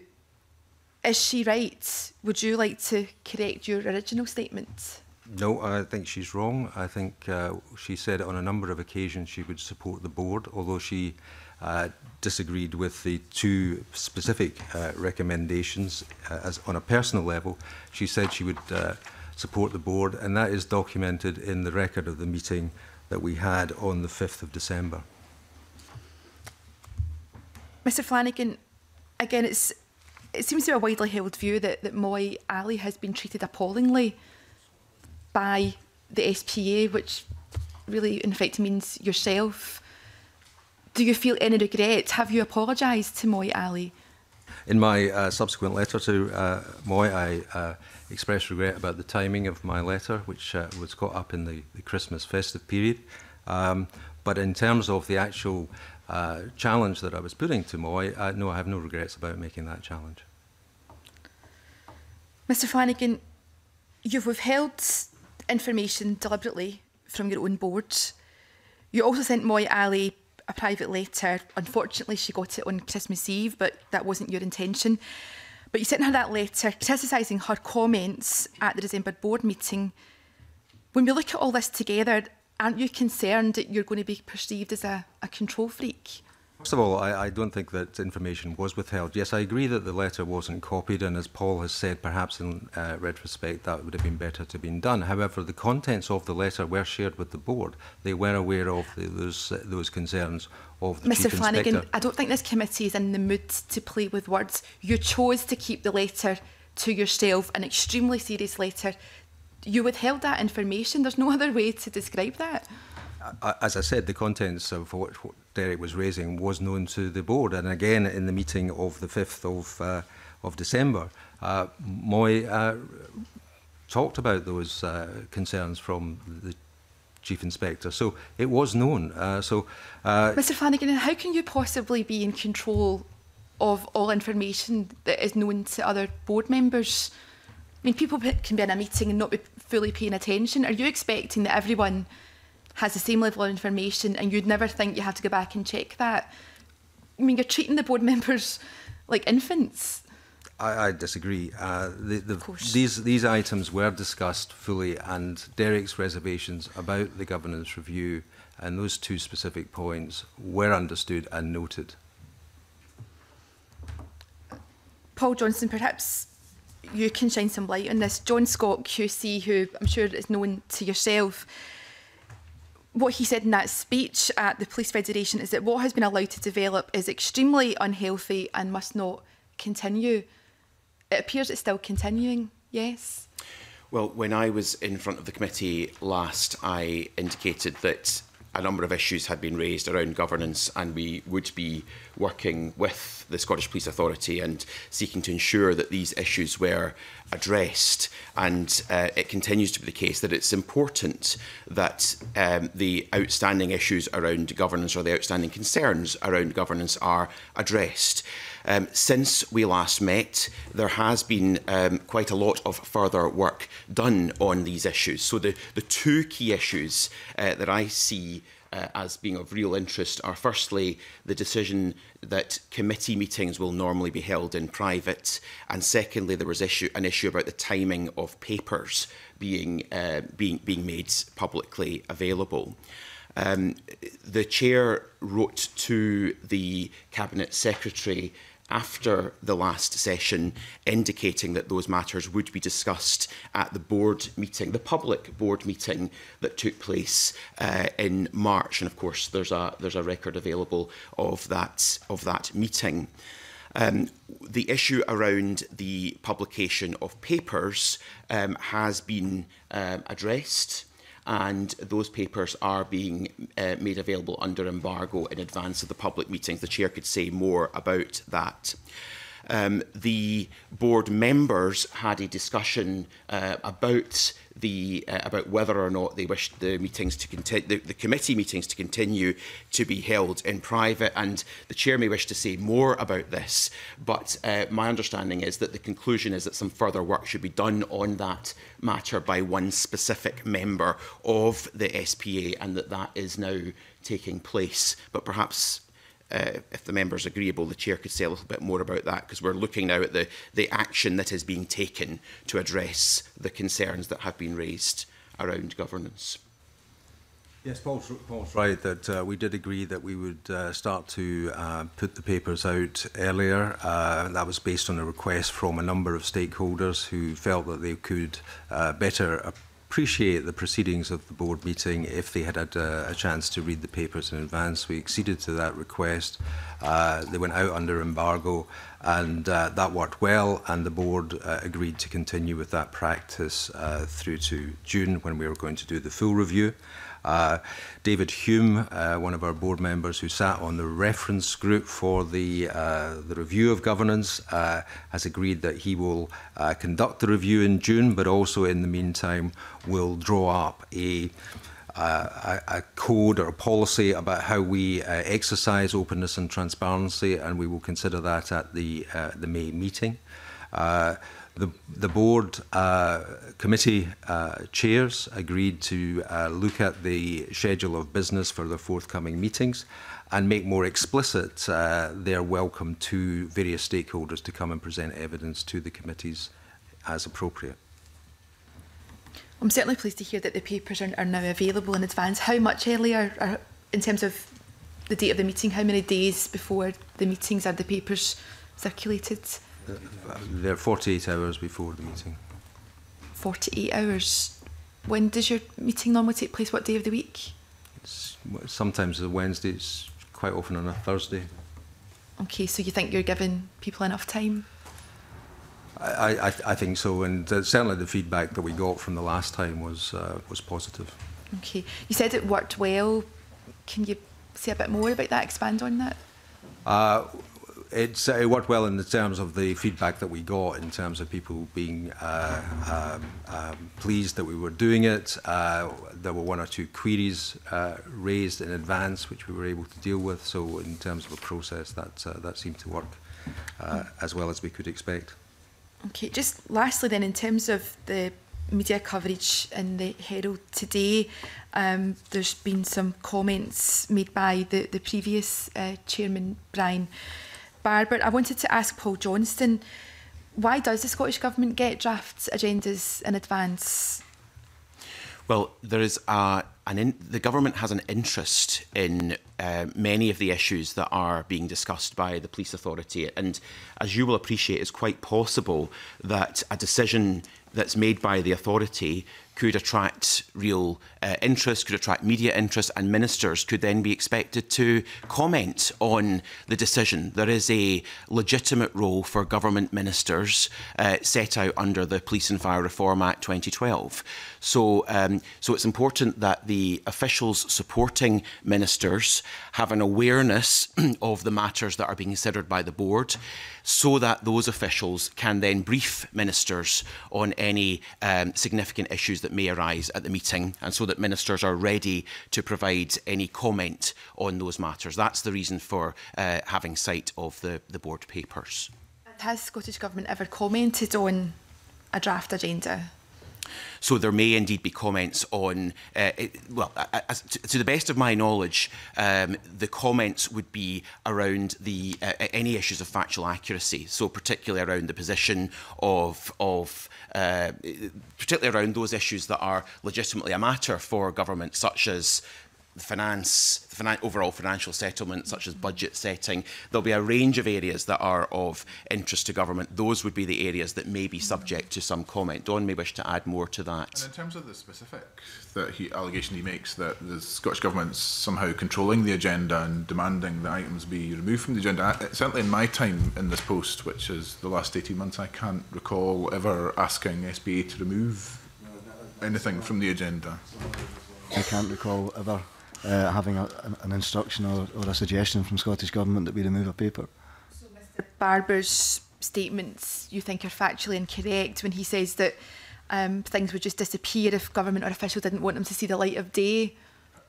Is she right? Would you like to correct your original statement? No, I think she's wrong. I think uh, she said on a number of occasions she would support the board, although she uh, disagreed with the two specific uh, recommendations. Uh, as on a personal level, she said she would uh, support the board, and that is documented in the record of the meeting that we had on the fifth of December. Mr Flanagan, again, it's, it seems to be a widely held view that, that Moi Ali has been treated appallingly by the S P A, which really in fact means yourself. Do you feel any regret? Have you apologised to Moi Ali? In my uh, subsequent letter to uh, Moi, I uh, expressed regret about the timing of my letter, which uh, was caught up in the, the Christmas festive period. Um, but in terms of the actual uh, challenge that I was putting to Moi, uh, no, I have no regrets about making that challenge. Mr Flanagan, you've withheld information deliberately from your own board. You also sent Moi Ali a private letter. Unfortunately, she got it on Christmas Eve, but that wasn't your intention. But you sent her that letter criticising her comments at the December board meeting. When we look at all this together, aren't you concerned that you're going to be perceived as a, a control freak? First of all, I, I don't think that information was withheld. Yes, I agree that the letter wasn't copied, and as Paul has said, perhaps in uh, retrospect that would have been better to have been done. However, the contents of the letter were shared with the board. They were aware of the, those, uh, those concerns of the Chief Inspector. Mr Flanagan, I don't think this committee is in the mood to play with words. You chose to keep the letter to yourself, an extremely serious letter. You withheld that information. There's no other way to describe that. As I said, the contents of what Derek was raising was known to the board, and again in the meeting of the fifth of December, uh, Moi uh, talked about those uh, concerns from the Chief Inspector, so it was known. Uh, so, uh, Mr Flanagan, how can you possibly be in control of all information that is known to other board members? I mean, people can be in a meeting and not be fully paying attention. Are you expecting that everyone has the same level of information and you'd never think you have to go back and check that? I mean, you're treating the board members like infants. I, I disagree. Uh, the, the, of course. These, these items were discussed fully, and Derek's reservations about the governance review and those two specific points were understood and noted. Paul Johnston, perhaps you can shine some light on this. John Scott, Q C, who I'm sure is known to yourself, what he said in that speech at the Police Federation is that what has been allowed to develop is extremely unhealthy and must not continue. It appears it's still continuing, yes? Well, when I was in front of the committee last, I indicated that a number of issues had been raised around governance, and we would be working with the Scottish Police Authority and seeking to ensure that these issues were addressed. And uh, it continues to be the case that it's important that um, the outstanding issues around governance, or the outstanding concerns around governance, are addressed. Um, since we last met, there has been um, quite a lot of further work done on these issues. So the, the two key issues uh, that I see uh, as being of real interest are, firstly, the decision that committee meetings will normally be held in private, and secondly, there was issue, an issue about the timing of papers being, uh, being, being made publicly available. Um, the Chair wrote to the Cabinet Secretary after the last session, indicating that those matters would be discussed at the board meeting, the public board meeting that took place uh, in March, and of course there's a there's a record available of that of that meeting. Um, the issue around the publication of papers um, has been uh, addressed, and those papers are being uh, made available under embargo in advance of the public meetings. The Chair could say more about that. Um, the board members had a discussion uh, about the uh, about whether or not they wished the meetings to continue, the, the committee meetings to continue to be held in private, and the Chair may wish to say more about this. But uh, my understanding is that the conclusion is that some further work should be done on that matter by one specific member of the S P A, and that that is now taking place. But perhaps, Uh, if the member's agreeable, the Chair could say a little bit more about that, because we're looking now at the, the action that is being taken to address the concerns that have been raised around governance. Yes, Paul's, Paul's right that uh, we did agree that we would uh, start to uh, put the papers out earlier. Uh, that was based on a request from a number of stakeholders who felt that they could uh, better appreciate the proceedings of the board meeting if they had had a, a chance to read the papers in advance. We acceded to that request. Uh, they went out under embargo, and uh, that worked well, and the board uh, agreed to continue with that practice uh, through to June, when we were going to do the full review. Uh, David Hume, uh, one of our board members who sat on the reference group for the, uh, the review of governance, uh, has agreed that he will uh, conduct the review in June, but also in the meantime will draw up a, uh, a, a code or a policy about how we uh, exercise openness and transparency, and we will consider that at the, uh, the May meeting. Uh, The, the board uh, committee uh, chairs agreed to uh, look at the schedule of business for the forthcoming meetings and make more explicit uh, their welcome to various stakeholders to come and present evidence to the committees as appropriate. I'm certainly pleased to hear that the papers are, are now available in advance. How much earlier, are, in terms of the date of the meeting, how many days before the meetings are the papers circulated? They're forty-eight hours before the meeting. forty-eight hours. When does your meeting normally take place? What day of the week? It's sometimes a Wednesday. It's quite often on a Thursday. Okay, so you think you're giving people enough time? I, I, I think so, and certainly the feedback that we got from the last time was uh, was positive. Okay, you said it worked well. Can you say a bit more about that? Expand on that. Uh, It's, it worked well in the terms of the feedback that we got, in terms of people being uh, um, um, pleased that we were doing it. Uh, there were one or two queries uh, raised in advance, which we were able to deal with. So in terms of a process, that, uh, that seemed to work uh, as well as we could expect. Okay, just lastly then, in terms of the media coverage in the Herald today, um, there's been some comments made by the, the previous uh, chairman, Brian Barber. I wanted to ask Paul Johnston, why does the Scottish Government get draft agendas in advance? Well, there is a, an in, the government has an interest in uh, many of the issues that are being discussed by the police authority, and as you will appreciate, it's quite possible that a decision that's made by the authority could attract real uh, interest, could attract media interest, and ministers could then be expected to comment on the decision. There is a legitimate role for government ministers uh, set out under the Police and Fire Reform Act twenty twelve. So, um, so it's important that the officials supporting ministers have an awareness of the matters that are being considered by the board, so that those officials can then brief ministers on any um, significant issues that may arise at the meeting, and so that ministers are ready to provide any comment on those matters. That's the reason for uh, having sight of the, the board papers. Has Scottish Government ever commented on a draft agenda? So there may indeed be comments on, uh, it, well, as, to, to the best of my knowledge, um, the comments would be around the uh, any issues of factual accuracy. So particularly around the position of, of uh, particularly around those issues that are legitimately a matter for government, such as the finance, the finan overall financial settlement, such as budget setting. There'll be a range of areas that are of interest to government. Those would be the areas that may be subject to some comment. Don may wish to add more to that. And in terms of the specific that he, allegation he makes that the Scottish Government's somehow controlling the agenda and demanding that items be removed from the agenda, I, certainly in my time in this post, which is the last eighteen months, I can't recall ever asking S B A to remove anything from the agenda. I can't recall ever Uh, having a, an instruction or, or a suggestion from Scottish Government that we remove a paper. So Mister Barber's statements you think are factually incorrect when he says that um, things would just disappear if government or official didn't want them to see the light of day? I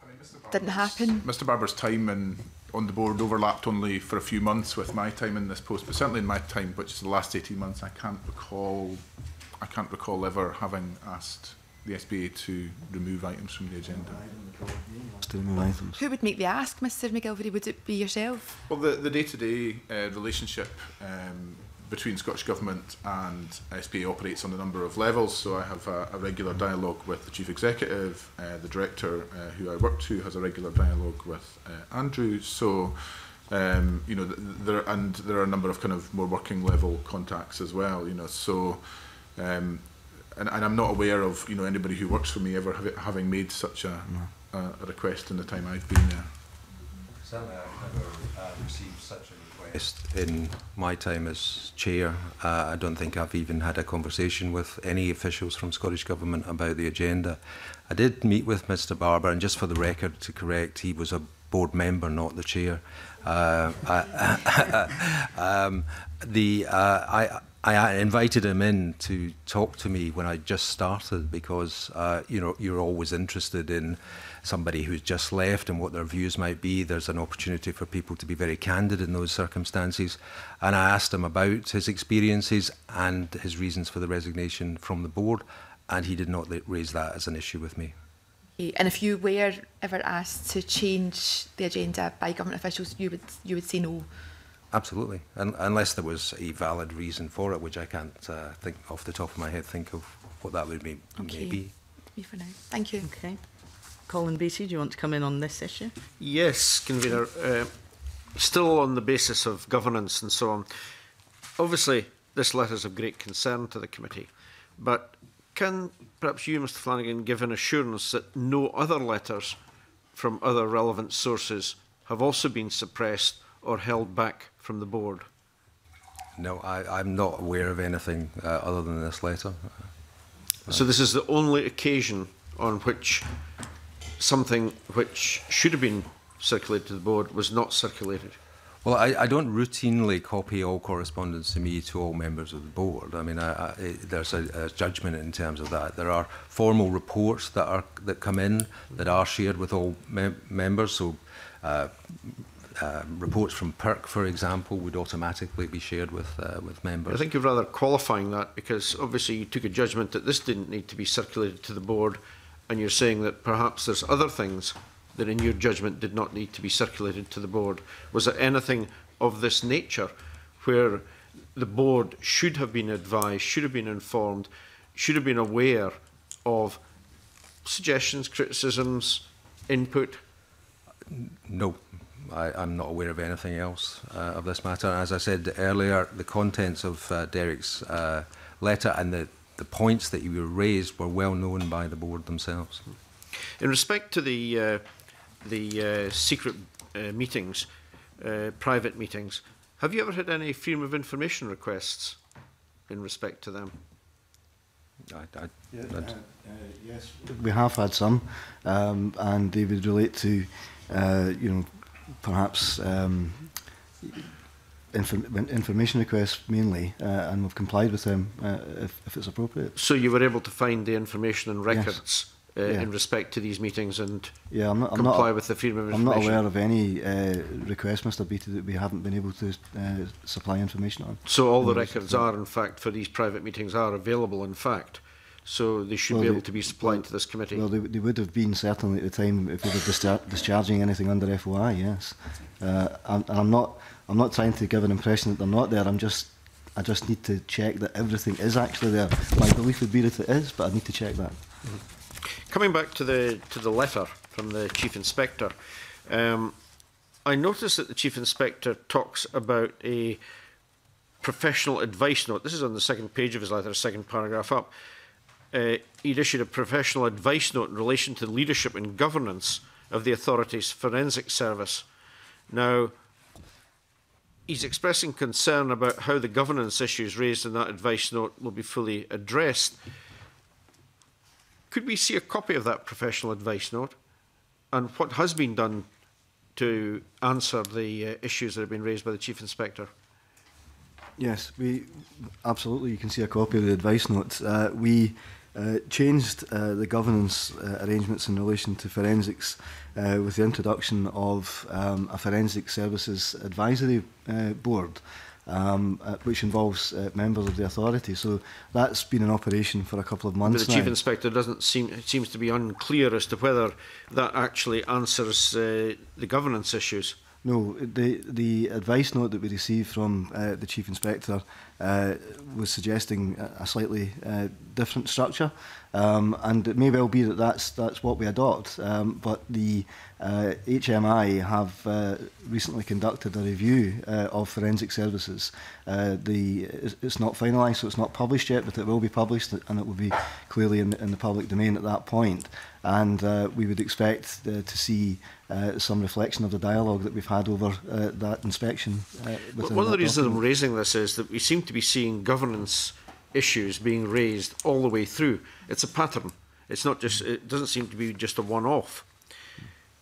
mean, Mister Barber's, didn't happen? Mister Barber's time in, on the board overlapped only for a few months with my time in this post, but certainly in my time, which is the last eighteen months, I can't recall, I can't recall ever having asked the S B A to remove items from the agenda. To remove items. Who would make the ask, Mister McGillivray? Would it be yourself? Well, the, the day-to-day uh, relationship um, between Scottish Government and S B A operates on a number of levels. So I have a, a regular dialogue with the Chief Executive, uh, the Director uh, who I work to has a regular dialogue with uh, Andrew. So, um, you know, th there, and there are a number of kind of more working level contacts as well, you know, so, um, And, and I'm not aware of, you know, anybody who works for me ever have, having made such a, no. a, a request in the time I've been there. Certainly I've never uh, received such a request in my time as chair. Uh, I don't think I've even had a conversation with any officials from Scottish Government about the agenda. I did meet with Mister Barber, and just for the record to correct, he was a board member, not the chair. Uh, I, um, the, uh, I... I invited him in to talk to me when I just started because, uh, you know, you're always interested in somebody who's just left and what their views might be. There's an opportunity for people to be very candid in those circumstances. And I asked him about his experiences and his reasons for the resignation from the board, and he did not raise that as an issue with me. And if you were ever asked to change the agenda by government officials, you would, you would say no? Absolutely, Un unless there was a valid reason for it, which I can't uh, think off the top of my head, think of what that would be. Okay. Maybe. Me for now. Thank you. Okay. Colin Beattie, do you want to come in on this issue? Yes, Convener. Uh, still on the basis of governance and so on, obviously this letter is of great concern to the committee, but can perhaps you, Mister Flanagan, give an assurance that no other letters from other relevant sources have also been suppressed or held back from the board? No, I, I'm not aware of anything uh, other than this letter. Uh, so this is the only occasion on which something which should have been circulated to the board was not circulated? Well, I, I don't routinely copy all correspondence to me to all members of the board. I mean, I, I, there's a, a judgment in terms of that. There are formal reports that are that come in that are shared with all mem members. So. Uh, uh, reports from P I R C, for example, would automatically be shared with uh, with members. I think you're rather qualifying that, because obviously you took a judgment that this didn't need to be circulated to the board, and you're saying that perhaps there's other things that in your judgment did not need to be circulated to the board. Was there anything of this nature where the board should have been advised, should have been informed, should have been aware of suggestions, criticisms, input? No, I, I'm not aware of anything else uh, of this matter. As I said earlier, the contents of uh, Derek's uh, letter and the, the points that you raised were well known by the board themselves. In respect to the uh, the uh, secret uh, meetings, uh, private meetings, have you ever had any freedom of information requests in respect to them? I, I, yeah, uh, uh, yes, we have had some, um, and they would relate to, uh, you know, perhaps um, inform information requests mainly, uh, and we've complied with them uh, if, if it's appropriate. So you were able to find the information and records? Yes. Uh, yeah. In respect to these meetings and yeah, I'm not, I'm comply not, with the freedom of information? I'm not aware of any uh, request, Mr Beattie, that we haven't been able to uh, supply information on. So all the records are, in fact, for these private meetings are available, in fact, so they should well, be able they, to be supplied well, to this committee? Well, they, they would have been, certainly, at the time, if we were dischar discharging anything under F O I, yes. Uh, and and I'm, not, I'm not trying to give an impression that they're not there, I'm just I just need to check that everything is actually there. My belief would be that it is, but I need to check that. Mm-hmm. Coming back to the to the letter from the Chief Inspector, um, I noticed that the Chief Inspector talks about a professional advice note. This is on the second page of his letter, second paragraph up. Uh, he'd issued a professional advice note in relation to the leadership and governance of the authority's forensic service. Now, he's expressing concern about how the governance issues raised in that advice note will be fully addressed. Could we see a copy of that professional advice note and what has been done to answer the uh, issues that have been raised by the Chief Inspector? Yes, we absolutely, you can see a copy of the advice note. Uh, we uh, changed uh, the governance uh, arrangements in relation to forensics uh, with the introduction of um, a Forensic Services Advisory uh, Board, Um, uh, which involves uh, members of the authority. So that's been in operation for a couple of months now. But the Chief Inspector doesn't seem, it seems to be unclear as to whether that actually answers uh, the governance issues. No, the, the advice note that we received from uh, the Chief Inspector uh, was suggesting a slightly uh, different structure, um, and it may well be that that's, that's what we adopt, um, but the uh, H M I have uh, recently conducted a review uh, of forensic services. Uh, the, it's not finalised, so it's not published yet, but it will be published, and it will be clearly in, in the public domain at that point. And uh, we would expect uh, to see uh, some reflection of the dialogue that we've had over uh, that inspection. Uh, well, one of the reasons I'm raising this is that we seem to be seeing governance issues being raised all the way through. It's a pattern. It's not just. It doesn't seem to be just a one-off.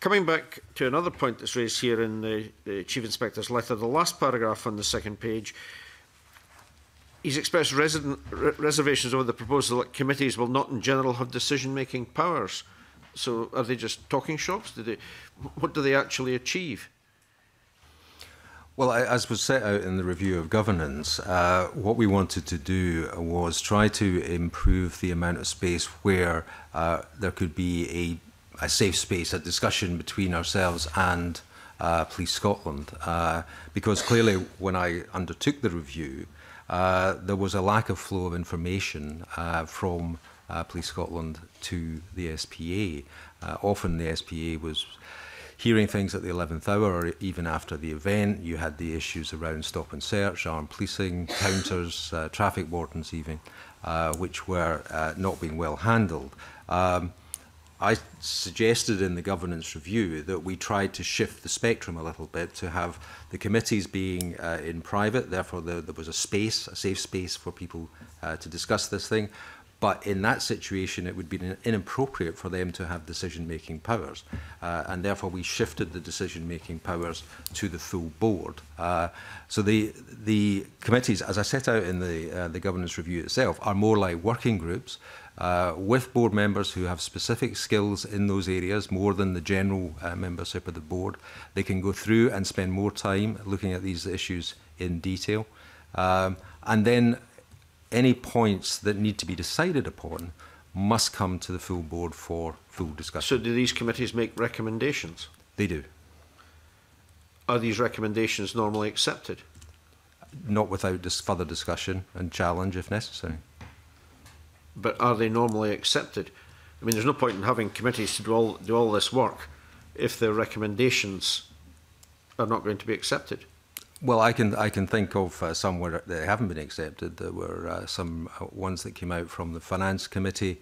Coming back to another point that's raised here in the, the Chief Inspector's letter, the last paragraph on the second page, he's expressed reservations over the proposal that committees will not in general have decision-making powers. So are they just talking shops? Do they, what do they actually achieve? Well, as was set out in the review of governance, uh, what we wanted to do was try to improve the amount of space where uh, there could be a, a safe space, a discussion between ourselves and uh, Police Scotland. Uh, because clearly when I undertook the review, Uh, there was a lack of flow of information uh, from uh, Police Scotland to the S P A. Uh, often the S P A was hearing things at the eleventh hour or even after the event. You had the issues around stop and search, armed policing, counters, uh, traffic wardens even, uh, which were uh, not being well handled. Um, I suggested in the governance review that we tried to shift the spectrum a little bit to have the committees being uh, in private, therefore there, there was a space, a safe space for people uh, to discuss this thing. But in that situation, it would be inappropriate for them to have decision-making powers. Uh, and therefore, we shifted the decision-making powers to the full board. Uh, so the, the committees, as I set out in the, uh, the governance review itself, are more like working groups. uh, with board members who have specific skills in those areas, more than the general uh, membership of the board. They can go through and spend more time looking at these issues in detail. Um, and then any points that need to be decided upon must come to the full board for full discussion. So do these committees make recommendations? They do. Are these recommendations normally accepted? Not without dis- further discussion and challenge if necessary. But are they normally accepted? I mean, there's no point in having committees to do all, do all this work if their recommendations are not going to be accepted. Well, I can, I can think of uh, some where they haven't been accepted. There were uh, some ones that came out from the Finance Committee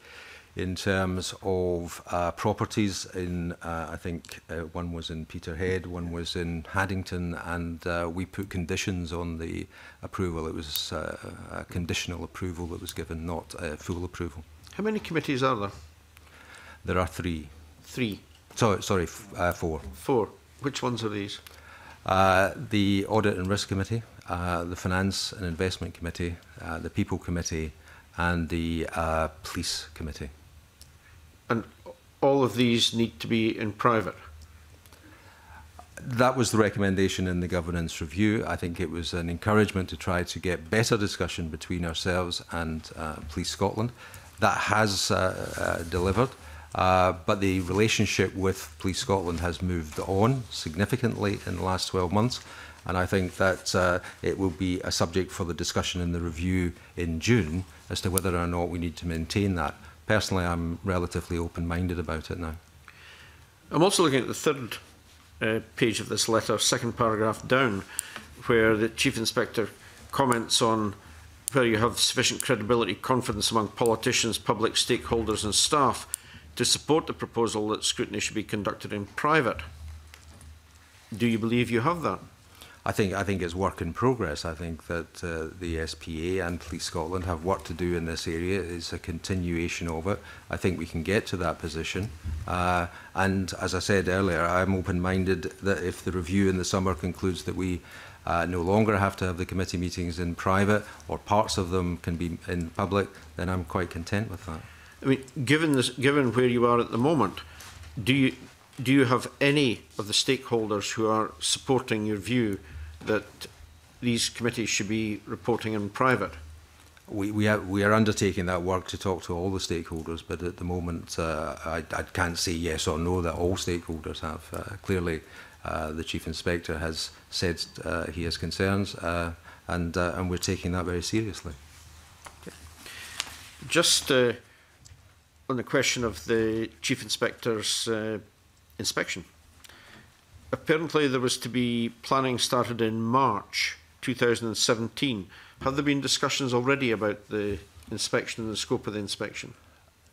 in terms of uh, properties in, uh, I think uh, one was in Peterhead, one was in Haddington, and uh, we put conditions on the approval. It was uh, a conditional approval that was given, not uh, full approval. How many committees are there? There are three. Three? So, sorry, f uh, four. Four. Which ones are these? Uh, the Audit and Risk Committee, uh, the Finance and Investment Committee, uh, the People Committee, and the uh, Police Committee. And all of these need to be in private? That was the recommendation in the governance review. I think it was an encouragement to try to get better discussion between ourselves and uh, Police Scotland. That has uh, uh, delivered. Uh, but the relationship with Police Scotland has moved on significantly in the last twelve months, and I think that uh, it will be a subject for the discussion in the review in June as to whether or not we need to maintain that. Personally, I'm relatively open-minded about it now. I'm also looking at the third uh, page of this letter, second paragraph down, where the Chief Inspector comments on where you have sufficient credibility, confidence among politicians, public stakeholders and staff to support the proposal that scrutiny should be conducted in private. Do you believe you have that? I think, I think it's work in progress. I think that uh, the S P A and Police Scotland have work to do in this area. It's a continuation of it. I think we can get to that position. Uh, and as I said earlier, I'm open-minded that if the review in the summer concludes that we uh, no longer have to have the committee meetings in private or parts of them can be in public, then I'm quite content with that. I mean, given this, given where you are at the moment, do you do you have any of the stakeholders who are supporting your view that these committees should be reporting in private? We we are, we are undertaking that work to talk to all the stakeholders, but at the moment uh, I, I can't say yes or no that all stakeholders have. Uh, clearly, uh, the Chief Inspector has said uh, he has concerns, uh, and uh, and we're taking that very seriously. Okay. Just. Uh, On the question of the Chief Inspector's uh, inspection. Apparently there was to be planning started in March two thousand seventeen. Have there been discussions already about the inspection and the scope of the inspection?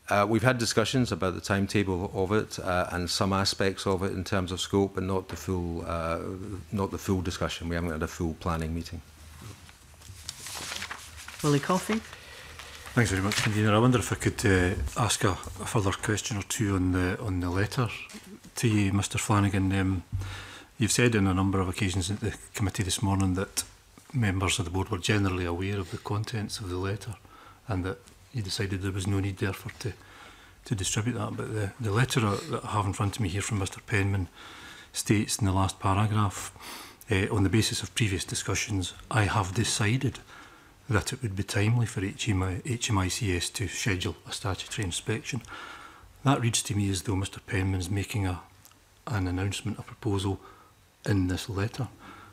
Uh, we've had discussions about the timetable of it uh, and some aspects of it in terms of scope, but not the full, uh, not the full discussion. We haven't had a full planning meeting. Willie Coffey. Thanks very much, Convener. I wonder if I could uh, ask a, a further question or two on the on the letter to you, Mister Flanagan. Um, you've said on a number of occasions at the committee this morning that members of the board were generally aware of the contents of the letter, and that you decided there was no need therefore to to distribute that. But the the letter that I have in front of me here from Mister Penman states in the last paragraph, uh, on the basis of previous discussions, I have decided that it would be timely for H M I C S to schedule a statutory inspection. That reads to me as though Mr Penman's making a, an announcement, a proposal in this letter.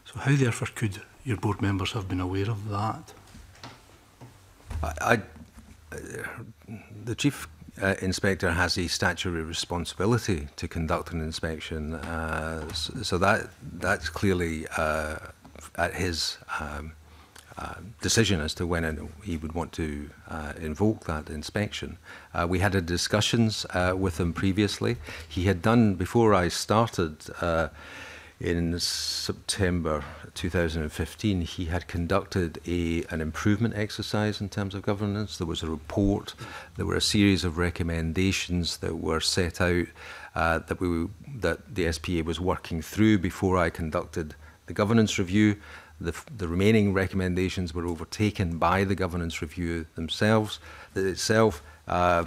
So how therefore could your board members have been aware of that? I, I, the Chief uh, Inspector has a statutory responsibility to conduct an inspection, uh, so, so that that's clearly uh, at his... Um, Uh, decision as to when he would want to uh, invoke that inspection. Uh, we had a discussions uh, with him previously. He had done, before I started uh, in September two thousand fifteen, he had conducted a, an improvement exercise in terms of governance. There was a report, there were a series of recommendations that were set out uh, that, we, that the S P A was working through before I conducted the governance review. The, the remaining recommendations were overtaken by the governance review themselves. Itself, uh,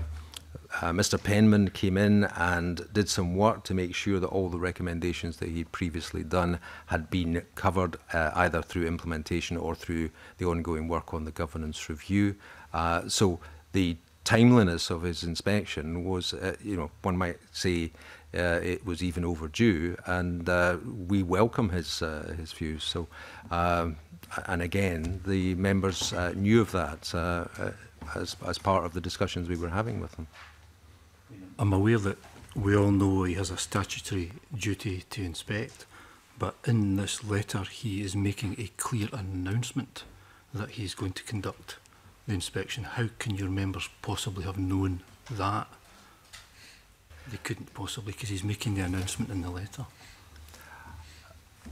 uh, Mister Penman came in and did some work to make sure that all the recommendations that he'd previously done had been covered uh, either through implementation or through the ongoing work on the governance review. Uh, so the timeliness of his inspection was, uh, you know, one might say, Uh, it was even overdue, and uh, we welcome his uh, his views. So, um, and again, the members uh, knew of that uh, as as part of the discussions we were having with him. I'm aware that we all know he has a statutory duty to inspect, but in this letter he is making a clear announcement that he's going to conduct the inspection. How can your members possibly have known that? They couldn't possibly, because he's making the announcement in the letter.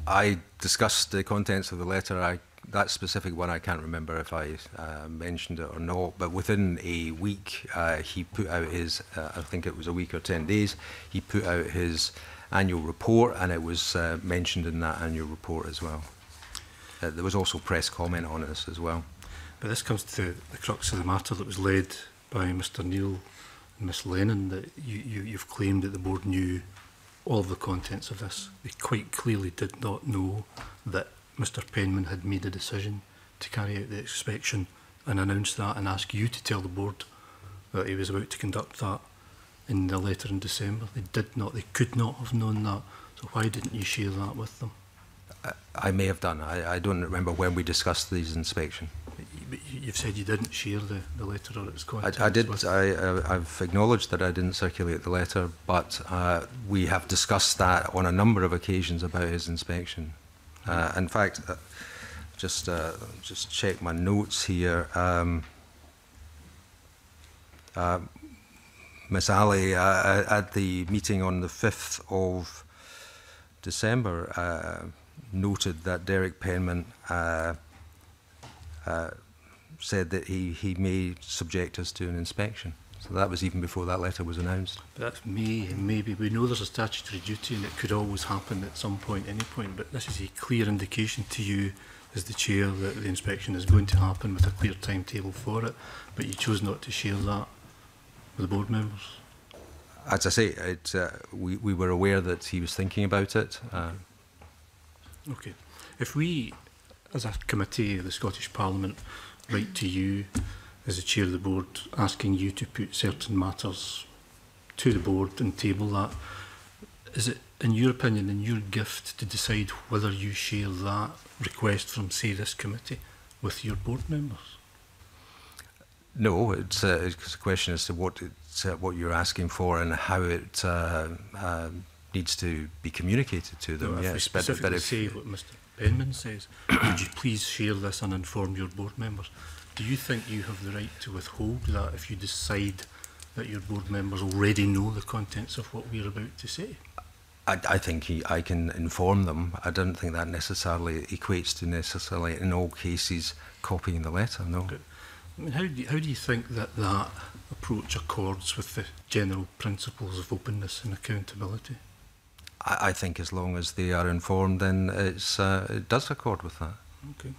I discussed the contents of the letter. I, that specific one, I can't remember if I uh, mentioned it or not, but within a week, uh, he put out his, uh, I think it was a week or ten days, he put out his annual report, and it was uh, mentioned in that annual report as well. Uh, there was also press comment on this as well. But this comes to the crux of the matter that was led by Mister Neil, Miss Lennon, that you, you, you've claimed that the board knew all of the contents of this. They quite clearly did not know that Mister Penman had made a decision to carry out the inspection and announce that and ask you to tell the board that he was about to conduct that in the letter in December. They did not, they could not have known that. So why didn't you share that with them? I, I may have done. I, I don't remember when we discussed these inspections. You've said you didn't share the, the letter or its contents. I, I did. I, I, I've acknowledged that I didn't circulate the letter, but uh, we have discussed that on a number of occasions about his inspection. Uh, in fact, uh, just uh, just check my notes here. Um, uh, Miss Ali, uh, at the meeting on the fifth of December, uh, noted that Derek Penman. Uh, uh, said that he, he may subject us to an inspection. So that was even before that letter was announced. But that's may and maybe. We know there's a statutory duty and it could always happen at some point, any point, but this is a clear indication to you as the chair that the inspection is going to happen with a clear timetable for it, but you chose not to share that with the board members. As I say, it, uh, we, we were aware that he was thinking about it. Uh, okay. If we, as a committee of the Scottish Parliament, write to you as the chair of the board asking you to put certain matters to the board and table that, is it in your opinion and your gift to decide whether you share that request from say this committee with your board members? No, it's a, it's a question as to what, it's, uh, what you're asking for and how it uh, uh, needs to be communicated to them. No, if yes, we specifically but, but say what Mister Penman says, would you please share this and inform your board members? Do you think you have the right to withhold that if you decide that your board members already know the contents of what we're about to say? I, I think he, I can inform them. I don't think that necessarily equates to necessarily, in all cases, copying the letter, no. Good. I mean, how do you, how do you think that that approach accords with the general principles of openness and accountability? I think as long as they are informed, then it's, uh, it does accord with that. Okay.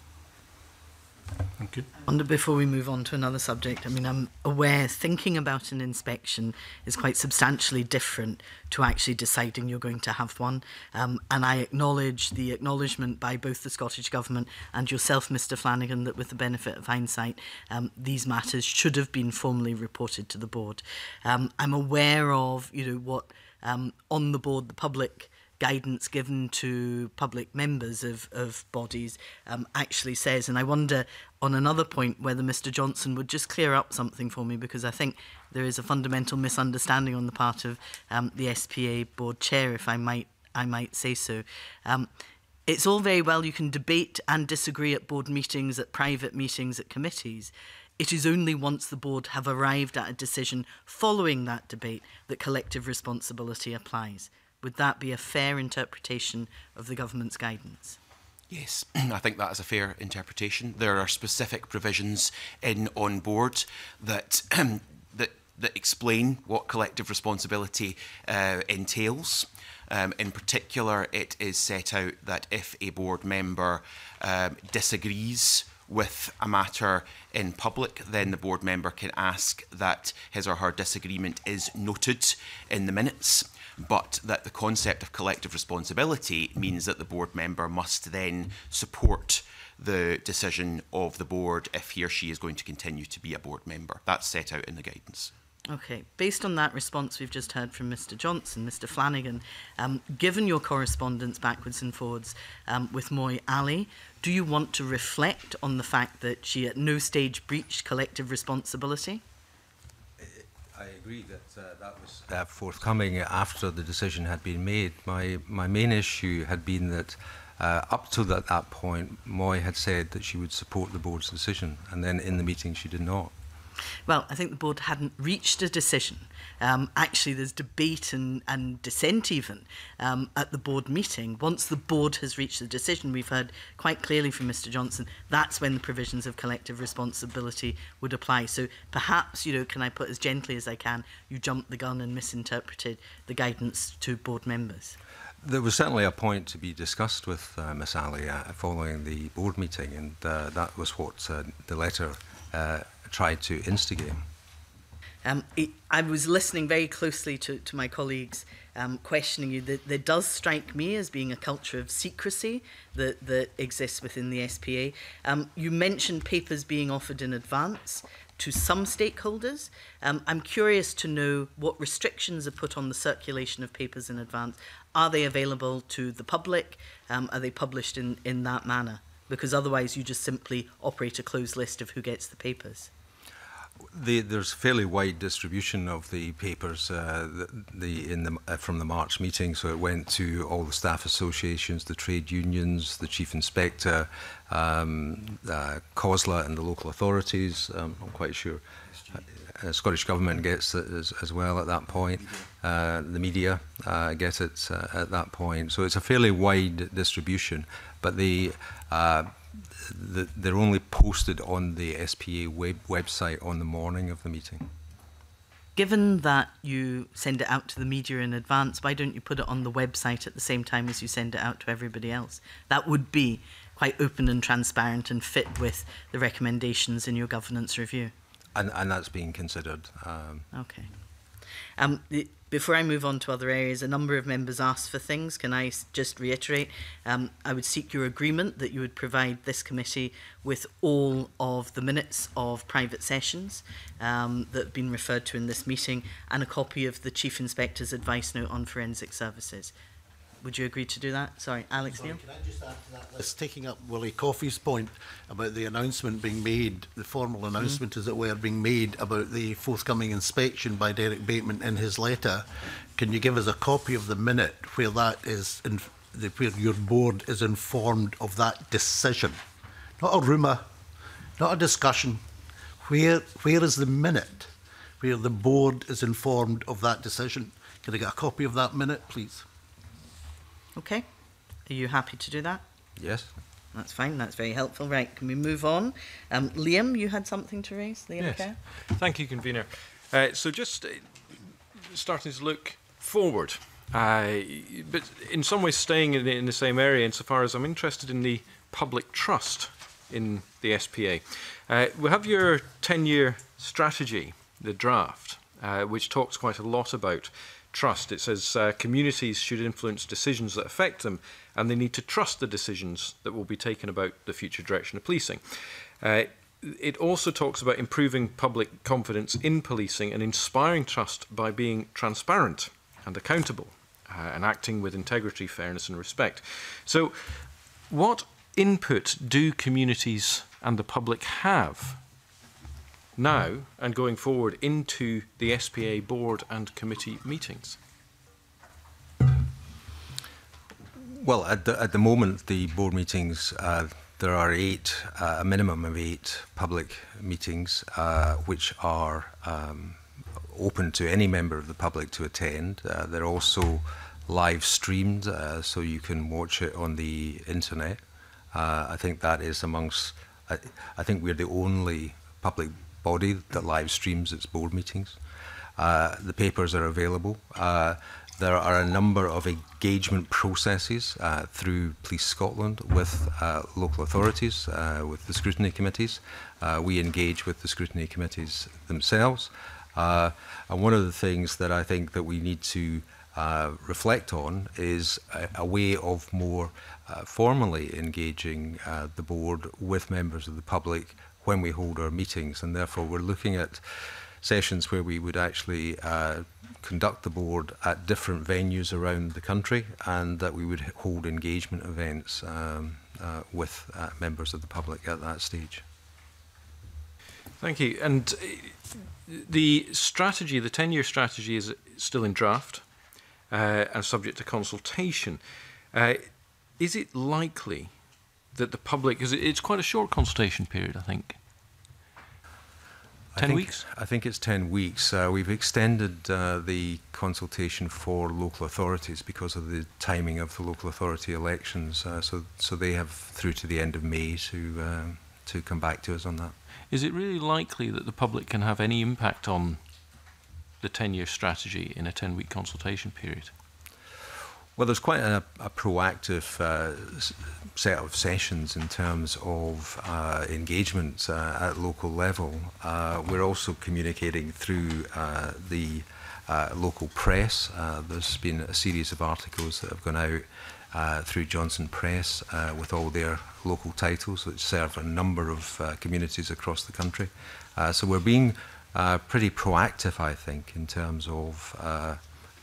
Thank you. And before we move on to another subject, I mean, I'm aware thinking about an inspection is quite substantially different to actually deciding you're going to have one. Um, and I acknowledge the acknowledgement by both the Scottish Government and yourself, Mister Flanagan, that with the benefit of hindsight, um, these matters should have been formally reported to the board. Um, I'm aware of, you know, what... Um, on the board, the public guidance given to public members of, of bodies um, actually says, and I wonder on another point whether Mister Johnson would just clear up something for me, because I think there is a fundamental misunderstanding on the part of um, the S P A board chair, if I might, I might say so. Um, it's all very well you can debate and disagree at board meetings, at private meetings, at committees. It is only once the board have arrived at a decision following that debate that collective responsibility applies. Would that be a fair interpretation of the government's guidance? Yes, I think that is a fair interpretation. There are specific provisions in on board that that, that explain what collective responsibility uh, entails. Um, in particular, it is set out that if a board member um, disagrees with a matter in public, then the board member can ask that his or her disagreement is noted in the minutes, but that the concept of collective responsibility means that the board member must then support the decision of the board if he or she is going to continue to be a board member. That's set out in the guidance. Okay. Based on that response we've just heard from Mister Johnston, Mister Flanagan, um, given your correspondence backwards and forwards um, with Moi Ali, do you want to reflect on the fact that she at no stage breached collective responsibility? I agree that uh, that was uh, forthcoming after the decision had been made. My, my main issue had been that Uh, up to that, that point, Moi had said that she would support the board's decision, and then in the meeting she did not. Well, I think the board hadn't reached a decision. Um, actually, there's debate and, and dissent even um, at the board meeting. Once the board has reached the decision, we've heard quite clearly from Mister Johnston, that's when the provisions of collective responsibility would apply. So perhaps, you know, can I put as gently as I can, you jumped the gun and misinterpreted the guidance to board members. There was certainly a point to be discussed with uh, Miss Ali uh, following the board meeting, and uh, that was what uh, the letter uh, tried to instigate. Um, it, I was listening very closely to, to my colleagues um, questioning you. That there does strike me as being a culture of secrecy that, that exists within the S P A. Um, you mentioned papers being offered in advance to some stakeholders. Um, I'm curious to know what restrictions are put on the circulation of papers in advance. Are they available to the public? Um, are they published in, in that manner? Because otherwise you just simply operate a closed list of who gets the papers. The, there's fairly wide distribution of the papers uh, the, the, in the, uh, from the March meeting, so it went to all the staff associations, the trade unions, the chief inspector, um, uh, COSLA and the local authorities. Um, I'm quite sure uh, Scottish Government gets it as, as well at that point. Uh, the media uh, get it uh, at that point. So it's a fairly wide distribution, but the uh, The, they're only posted on the S P A web website on the morning of the meeting. Given that you send it out to the media in advance, why don't you put it on the website at the same time as you send it out to everybody else? That would be quite open and transparent and fit with the recommendations in your governance review. And, and that's being considered. Um, okay. Um, the, Before I move on to other areas, a number of members asked for things. Can I just reiterate? Um, I would seek your agreement that you would provide this committee with all of the minutes of private sessions um, that have been referred to in this meeting and a copy of the Chief Inspector's advice note on forensic services. Would you agree to do that? Sorry, Alex Neil. Can I just add to that list, taking up Willie Coffey's point about the announcement being made, the formal announcement, mm-hmm. as it were, being made about the forthcoming inspection by Derek Bateman in his letter. Can you give us a copy of the minute where that is, in, the, where your board is informed of that decision? Not a rumour, not a discussion. Where, where is the minute where the board is informed of that decision? Can I get a copy of that minute, please? Okay. Are you happy to do that? Yes. That's fine. That's very helpful. Right. Can we move on? Um, Liam, you had something to raise? Liam yes. Kerr? Thank you, convener. Uh, so just uh, starting to look forward, uh, but in some ways staying in, in the same area insofar as I'm interested in the public trust in the S P A. Uh, we have your ten-year strategy, the draft, uh, which talks quite a lot about trust. It says uh, communities should influence decisions that affect them, and they need to trust the decisions that will be taken about the future direction of policing. Uh, it also talks about improving public confidence in policing and inspiring trust by being transparent and accountable uh, and acting with integrity, fairness and respect. So what input do communities and the public have now and going forward into the S P A board and committee meetings? Well, at the, at the moment, the board meetings, uh, there are eight, uh, a minimum of eight public meetings uh, which are um, open to any member of the public to attend. Uh, they're also live streamed, uh, so you can watch it on the internet. Uh, I think that is amongst, I, I think we're the only public body that live streams its board meetings. Uh, the papers are available. Uh, There are a number of engagement processes uh, through Police Scotland with uh, local authorities, uh, with the scrutiny committees. Uh, we engage with the scrutiny committees themselves. Uh, and one of the things that I think that we need to uh, reflect on is a, a way of more uh, formally engaging uh, the board with members of the public when we hold our meetings. And therefore, we're looking at sessions where we would actually uh, conduct the board at different venues around the country, and that we would hold engagement events um, uh, with uh, members of the public at that stage. Thank you. And the strategy, the ten-year strategy, is still in draft uh, and subject to consultation. Uh, is it likely that the public, because it's quite a short consultation period, I think. Ten I think, weeks? I think it's ten weeks. Uh, we've extended uh, the consultation for local authorities because of the timing of the local authority elections. Uh, so, so they have through to the end of May to uh, to come back to us on that. Is it really likely that the public can have any impact on the ten-year strategy in a ten-week consultation period? Well, there's quite a, a proactive uh, set of sessions in terms of uh, engagement uh, at local level. Uh, we're also communicating through uh, the uh, local press. Uh, there's been a series of articles that have gone out uh, through Johnson Press uh, with all their local titles, which serve a number of uh, communities across the country. Uh, so we're being uh, pretty proactive, I think, in terms of uh,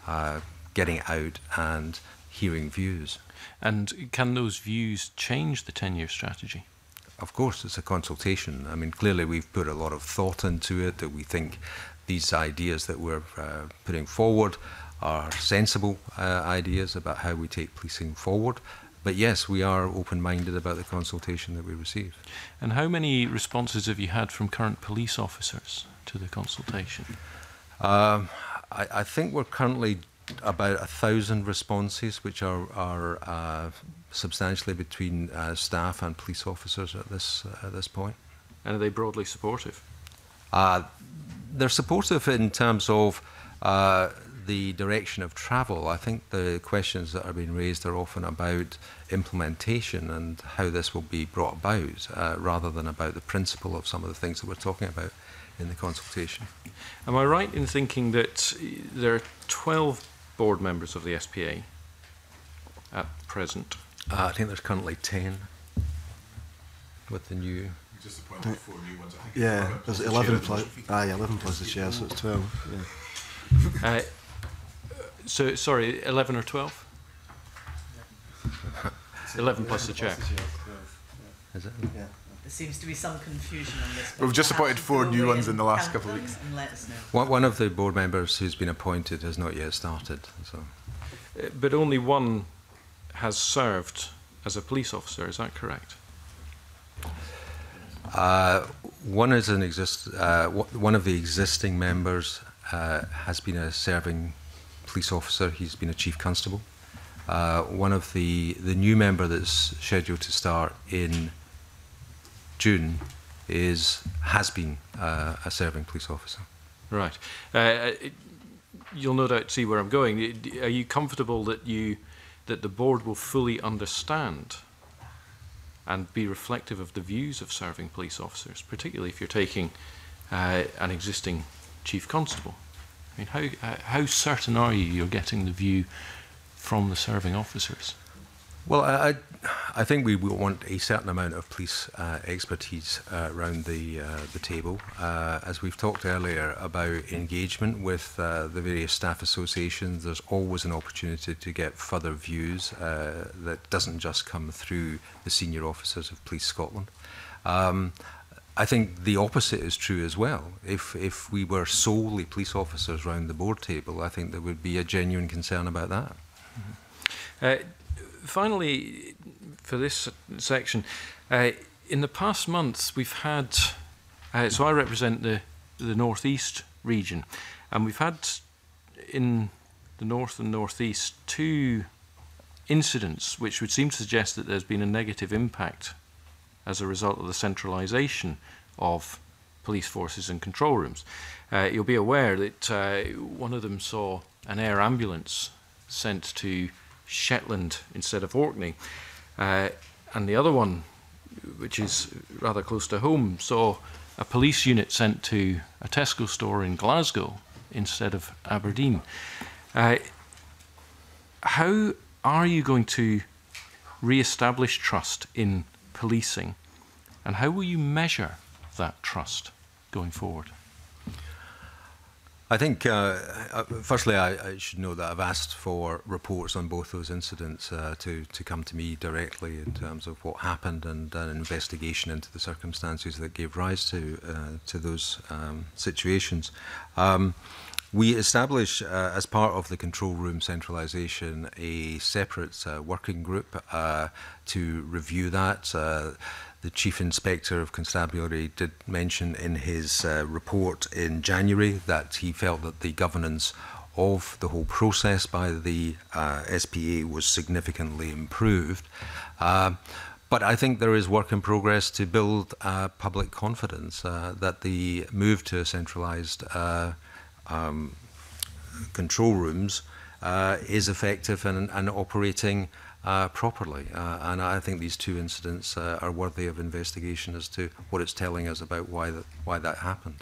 uh, getting out and hearing views. And can those views change the ten-year strategy? Of course, it's a consultation. I mean, clearly we've put a lot of thought into it, that we think these ideas that we're uh, putting forward are sensible uh, ideas about how we take policing forward. But yes, we are open-minded about the consultation that we receive. And how many responses have you had from current police officers to the consultation? Um, I, I think we're currently about a thousand responses, which are, are uh, substantially between uh, staff and police officers at this uh, at this point. And are they broadly supportive? Uh, they're supportive in terms of uh, the direction of travel. I think the questions that are being raised are often about implementation and how this will be brought about, uh, rather than about the principle of some of the things that we're talking about in the consultation. Am I right in thinking that there are twelve board members of the S P A at present? Uh, I think there's currently ten with the new... We just appointed four new ones, I think. Yeah, there's eleven plus... Aye, eleven plus the chair, so it's twelve. Yeah. Uh, so, sorry, eleven or twelve? eleven plus the chair. Is it? Yeah. There seems to be some confusion on this. We've just appointed four new ones in the last couple of weeks. And let us know. One, one of the board members who's been appointed has not yet started. So. Uh, but only one has served as a police officer, is that correct? Uh, one, is an exist, uh, one of the existing members uh, has been a serving police officer. He's been a chief constable. Uh, one of the, the new member that's scheduled to start in June is has been uh, a serving police officer. Right. Uh, you'll no doubt see where I'm going. Are you comfortable that you that the board will fully understand and be reflective of the views of serving police officers, particularly if you're taking uh, an existing chief constable? I mean, how uh, how certain are you you're getting the view from the serving officers? Well, I, I think we will want a certain amount of police uh, expertise uh, around the, uh, the table. Uh, as we've talked earlier about engagement with uh, the various staff associations, there's always an opportunity to get further views uh, that doesn't just come through the senior officers of Police Scotland. Um, I think the opposite is true as well. If, if we were solely police officers around the board table, I think there would be a genuine concern about that. Mm-hmm. uh, Finally, for this section, uh, in the past months we've had, uh, so I represent the, the North East region, and we've had in the North and North East two incidents which would seem to suggest that there's been a negative impact as a result of the centralisation of police forces and control rooms. Uh, you'll be aware that uh, one of them saw an air ambulance sent to Shetland instead of Orkney. Uh, and the other one, which is rather close to home, saw a police unit sent to a Tesco store in Glasgow instead of Aberdeen. Uh, how are you going to re-establish trust in policing, and how will you measure that trust going forward? I think, uh, firstly, I, I should note that I've asked for reports on both those incidents uh, to, to come to me directly in terms of what happened and an investigation into the circumstances that gave rise to, uh, to those um, situations. Um, we established, uh, as part of the control room centralisation, a separate uh, working group uh, to review that. Uh, The Chief Inspector of Constabulary did mention in his uh, report in January that he felt that the governance of the whole process by the uh, S P A was significantly improved. Uh, but I think there is work in progress to build uh, public confidence uh, that the move to centralised uh, um, control rooms uh, is effective and, and operating Uh, properly, uh, and I think these two incidents uh, are worthy of investigation as to what it's telling us about why that, why that happened.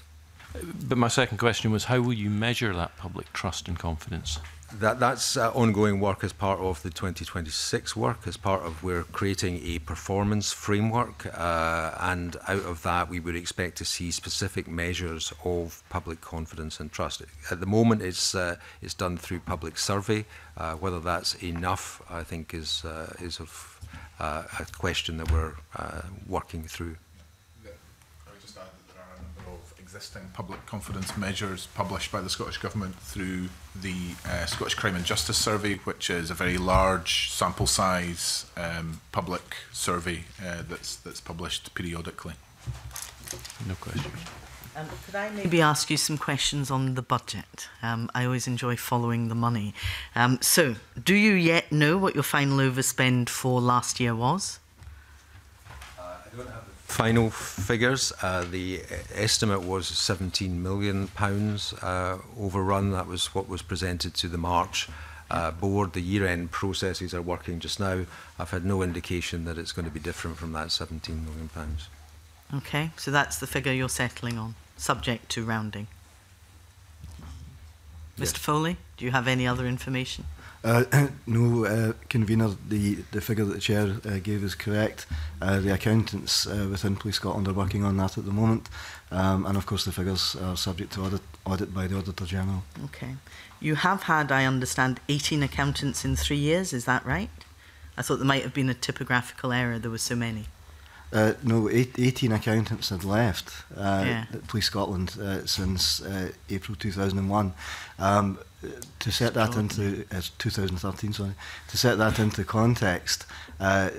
But my second question was, how will you measure that public trust and confidence? That, that's uh, ongoing work as part of the twenty twenty-six work, as part of we're creating a performance framework, uh, and out of that we would expect to see specific measures of public confidence and trust. At the moment it's, uh, it's done through public survey. Uh, whether that's enough, I think, is, uh, is of, uh, a question that we're uh, working through. Existing public confidence measures published by the Scottish Government through the uh, Scottish Crime and Justice Survey, which is a very large sample size um, public survey uh, that's that's published periodically. No questions. Um, could I maybe ask you some questions on the budget? Um, I always enjoy following the money. Um, so, do you yet know what your final overspend for last year was? Uh, I don't have final figures. Uh, the estimate was seventeen million pounds uh, overrun. That was what was presented to the March uh, board. The year-end processes are working just now. I've had no indication that it's going to be different from that seventeen million pounds. Okay, so that's the figure you're settling on, subject to rounding. Yes. Mister Foley, do you have any other information? Uh, no, uh, convener, the, the figure that the Chair uh, gave is correct. Uh, the accountants uh, within Police Scotland are working on that at the moment. Um, and of course the figures are subject to audit, audit by the Auditor-General. Okay. You have had, I understand, eighteen accountants in three years, is that right? I thought there might have been a typographical error, there were so many. Uh, no, eight, eighteen accountants had left uh, yeah. Police Scotland uh, since uh, April two thousand and one. Um, to set that into uh, two thousand thirteen, sorry. To set that into context, uh,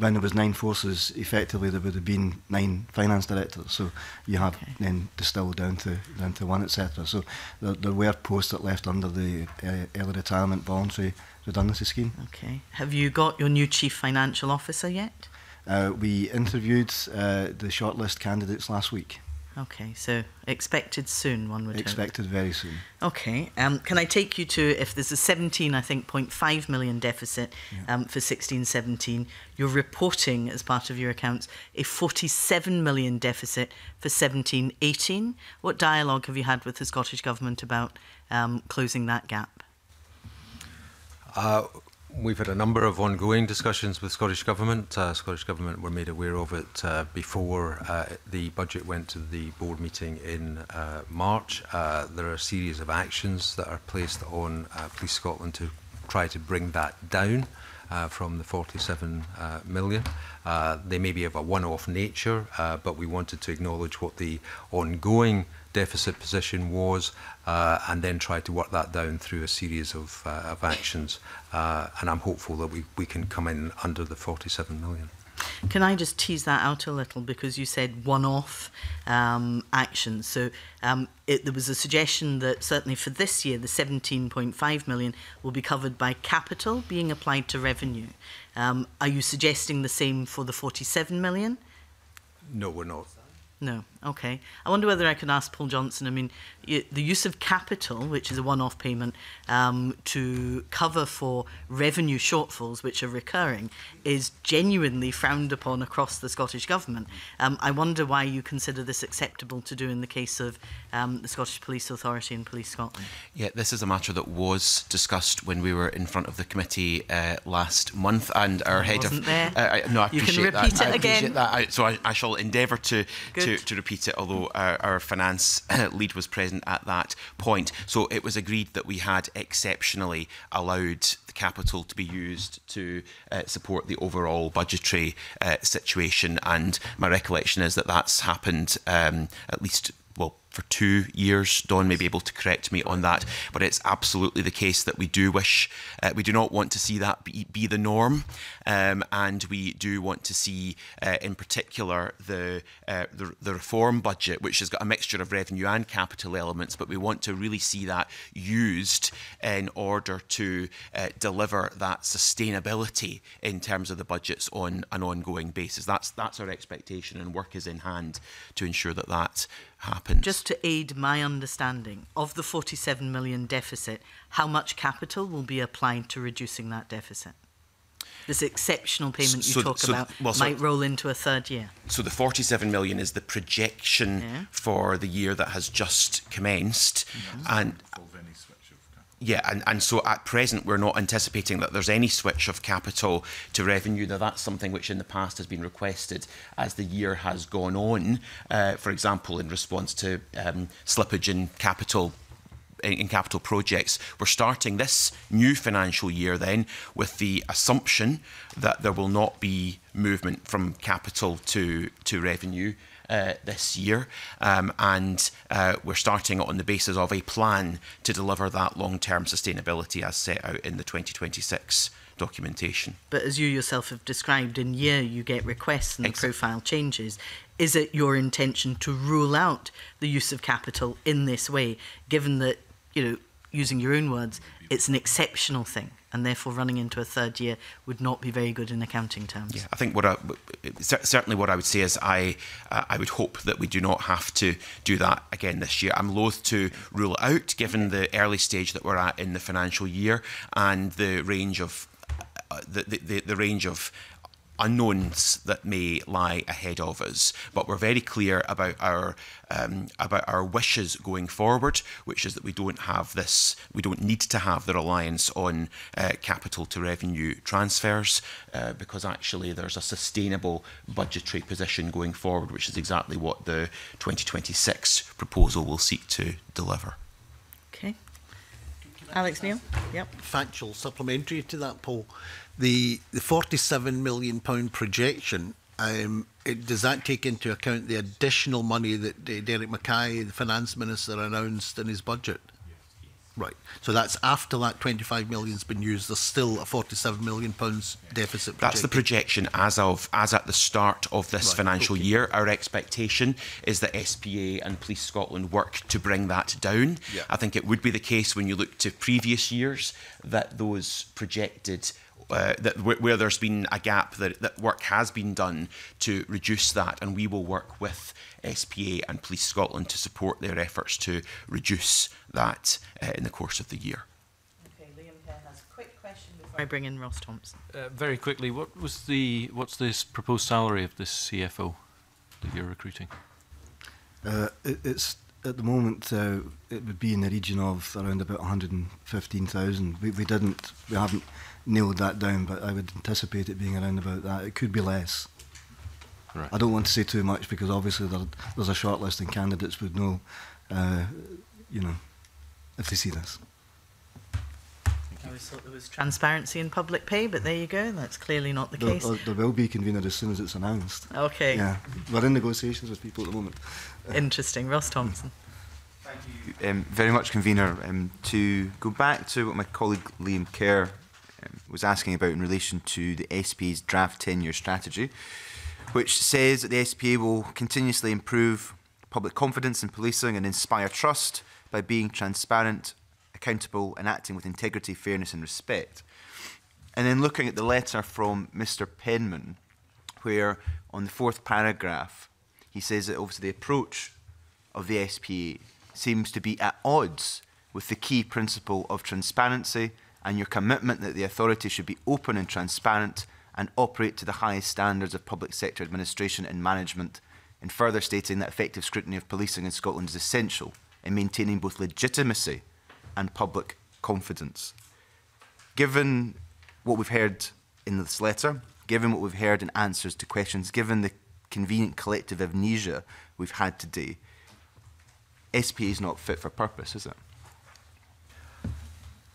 when there was nine forces, effectively there would have been nine finance directors. So you had okay. then distilled down to down to one, et cetera. So there, there were posts that left under the uh, early retirement voluntary redundancy scheme. Okay. Have you got your new chief financial officer yet? Uh, we interviewed uh, the shortlist candidates last week. Okay, so expected soon, one would expected hope. Very soon. Okay, um, can I take you to, if there's a seventeen, I think, point five million deficit yeah. um, for sixteen seventeen, you're reporting as part of your accounts a forty-seven million deficit for seventeen eighteen. What dialogue have you had with the Scottish Government about um, closing that gap? Uh, We've had a number of ongoing discussions with Scottish Government. Uh, Scottish Government were made aware of it uh, before uh, the budget went to the board meeting in uh, March. Uh, there are a series of actions that are placed on uh, Police Scotland to try to bring that down uh, from the forty-seven million. Uh, they may be of a one-off nature, uh, but we wanted to acknowledge what the ongoing deficit position was, uh, and then try to work that down through a series of, uh, of actions. Uh, and I'm hopeful that we, we can come in under the forty-seven million. Can I just tease that out a little, because you said one-off um, actions. So um, it, there was a suggestion that certainly for this year, the seventeen point five million will be covered by capital being applied to revenue. Um, are you suggesting the same for the forty-seven million? No, we're not. No, okay. I wonder whether I could ask Paul Johnston. I mean, the use of capital, which is a one-off payment, um, to cover for revenue shortfalls which are recurring, is genuinely frowned upon across the Scottish Government. Um, I wonder why you consider this acceptable to do in the case of um, the Scottish Police Authority and Police Scotland. Yeah, this is a matter that was discussed when we were in front of the committee uh, last month, and our head of... There. Uh, I, no, I appreciate you can repeat that. It I again. Appreciate that. I, so I, I shall endeavour to, to, to repeat it, although our, our finance lead was present at that point. So it was agreed that we had exceptionally allowed the capital to be used to uh, support the overall budgetary uh, situation, and my recollection is that that's happened um, at least well for two years. Don may be able to correct me on that, but it's absolutely the case that we do wish, uh, we do not want to see that be, be the norm, um, and we do want to see, uh, in particular, the, uh, the the reform budget, which has got a mixture of revenue and capital elements, but we want to really see that used in order to uh, deliver that sustainability in terms of the budgets on an ongoing basis. That's that's our expectation, and work is in hand to ensure that that happens. Just to aid my understanding, of the forty-seven million deficit, how much capital will be applied to reducing that deficit? This exceptional payment so, you talk so, about well, so, might roll into a third year. So the forty-seven million is the projection yeah. for the year that has just commenced. Mm-hmm. and. Yeah, and, and so at present we're not anticipating that there's any switch of capital to revenue. Now, that's something which in the past has been requested as the year has gone on, uh, for example, in response to um, slippage in capital in capital projects. We're starting this new financial year then with the assumption that there will not be movement from capital to, to revenue Uh, this year, um, and uh, we're starting on the basis of a plan to deliver that long-term sustainability as set out in the twenty twenty-six documentation. But as you yourself have described, in year you get requests and the profile changes. Is it your intention to rule out the use of capital in this way, given that, you know, using your own words, it's an exceptional thing, and therefore running into a third year would not be very good in accounting terms? Yeah, I think what I, certainly what I would say is I uh, I would hope that we do not have to do that again this year. I'm loath to rule it out, given the early stage that we're at in the financial year and the range of uh, the, the, the the range of unknowns that may lie ahead of us. But we're very clear about our um, about our wishes going forward, which is that we don't have this, we don't need to have the reliance on uh, capital to revenue transfers, uh, because actually there's a sustainable budgetary position going forward, which is exactly what the twenty twenty-six proposal will seek to deliver. Okay. Alex Neil? Yep. Factual supplementary to that, Paul. The, the forty-seven million pound projection, um, it, does that take into account the additional money that uh, Derek Mackay, the Finance Minister, announced in his budget? Yes, yes. Right. So that's after that twenty-five million pound has been used, there's still a forty-seven million pound yes. deficit projection. That's the projection as of as at the start of this right, financial okay. year. Our expectation is that S P A and Police Scotland work to bring that down. Yeah. I think it would be the case when you look to previous years that those projected... Uh, that where, where there's been a gap, that, that work has been done to reduce that, and we will work with S P A and Police Scotland to support their efforts to reduce that uh, in the course of the year. Okay, Liam Kerr has a quick question before I bring in Ross Thompson. Uh, very quickly, what was the what's this proposed salary of this C F O that you're recruiting? Uh, it, it's at the moment uh, it would be in the region of around about one hundred and fifteen thousand. We, we didn't, we haven't nailed that down, but I would anticipate it being around about that. It could be less. Right. I don't want to say too much because obviously there, there's a short list and candidates would know, uh, you know, if they see this. I always thought there was transparency in public pay, but there you go. That's clearly not the there, case. There will be a convener as soon as it's announced. Okay. Yeah, we're in negotiations with people at the moment. Interesting. Ross Thompson. Thank you um, very much, convener. Um, to go back to what my colleague Liam Kerr was asking about in relation to the S P A's draft ten-year strategy, which says that the S P A will continuously improve public confidence in policing and inspire trust by being transparent, accountable and acting with integrity, fairness and respect. And then looking at the letter from Mister Penman, where on the fourth paragraph he says that obviously the approach of the S P A seems to be at odds with the key principle of transparency and your commitment that the authority should be open and transparent and operate to the highest standards of public sector administration and management, and further stating that effective scrutiny of policing in Scotland is essential in maintaining both legitimacy and public confidence. Given what we've heard in this letter, given what we've heard in answers to questions, given the convenient collective amnesia we've had today, S P A is not fit for purpose, is it?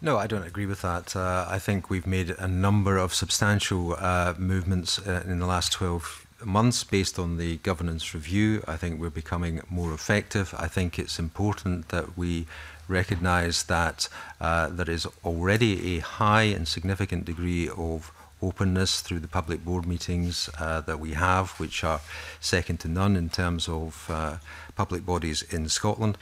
No, I don't agree with that. Uh, I think we've made a number of substantial uh, movements uh, in the last twelve months based on the governance review. I think we're becoming more effective. I think it's important that we recognise that uh, there is already a high and significant degree of openness through the public board meetings uh, that we have, which are second to none in terms of uh, public bodies in Scotland.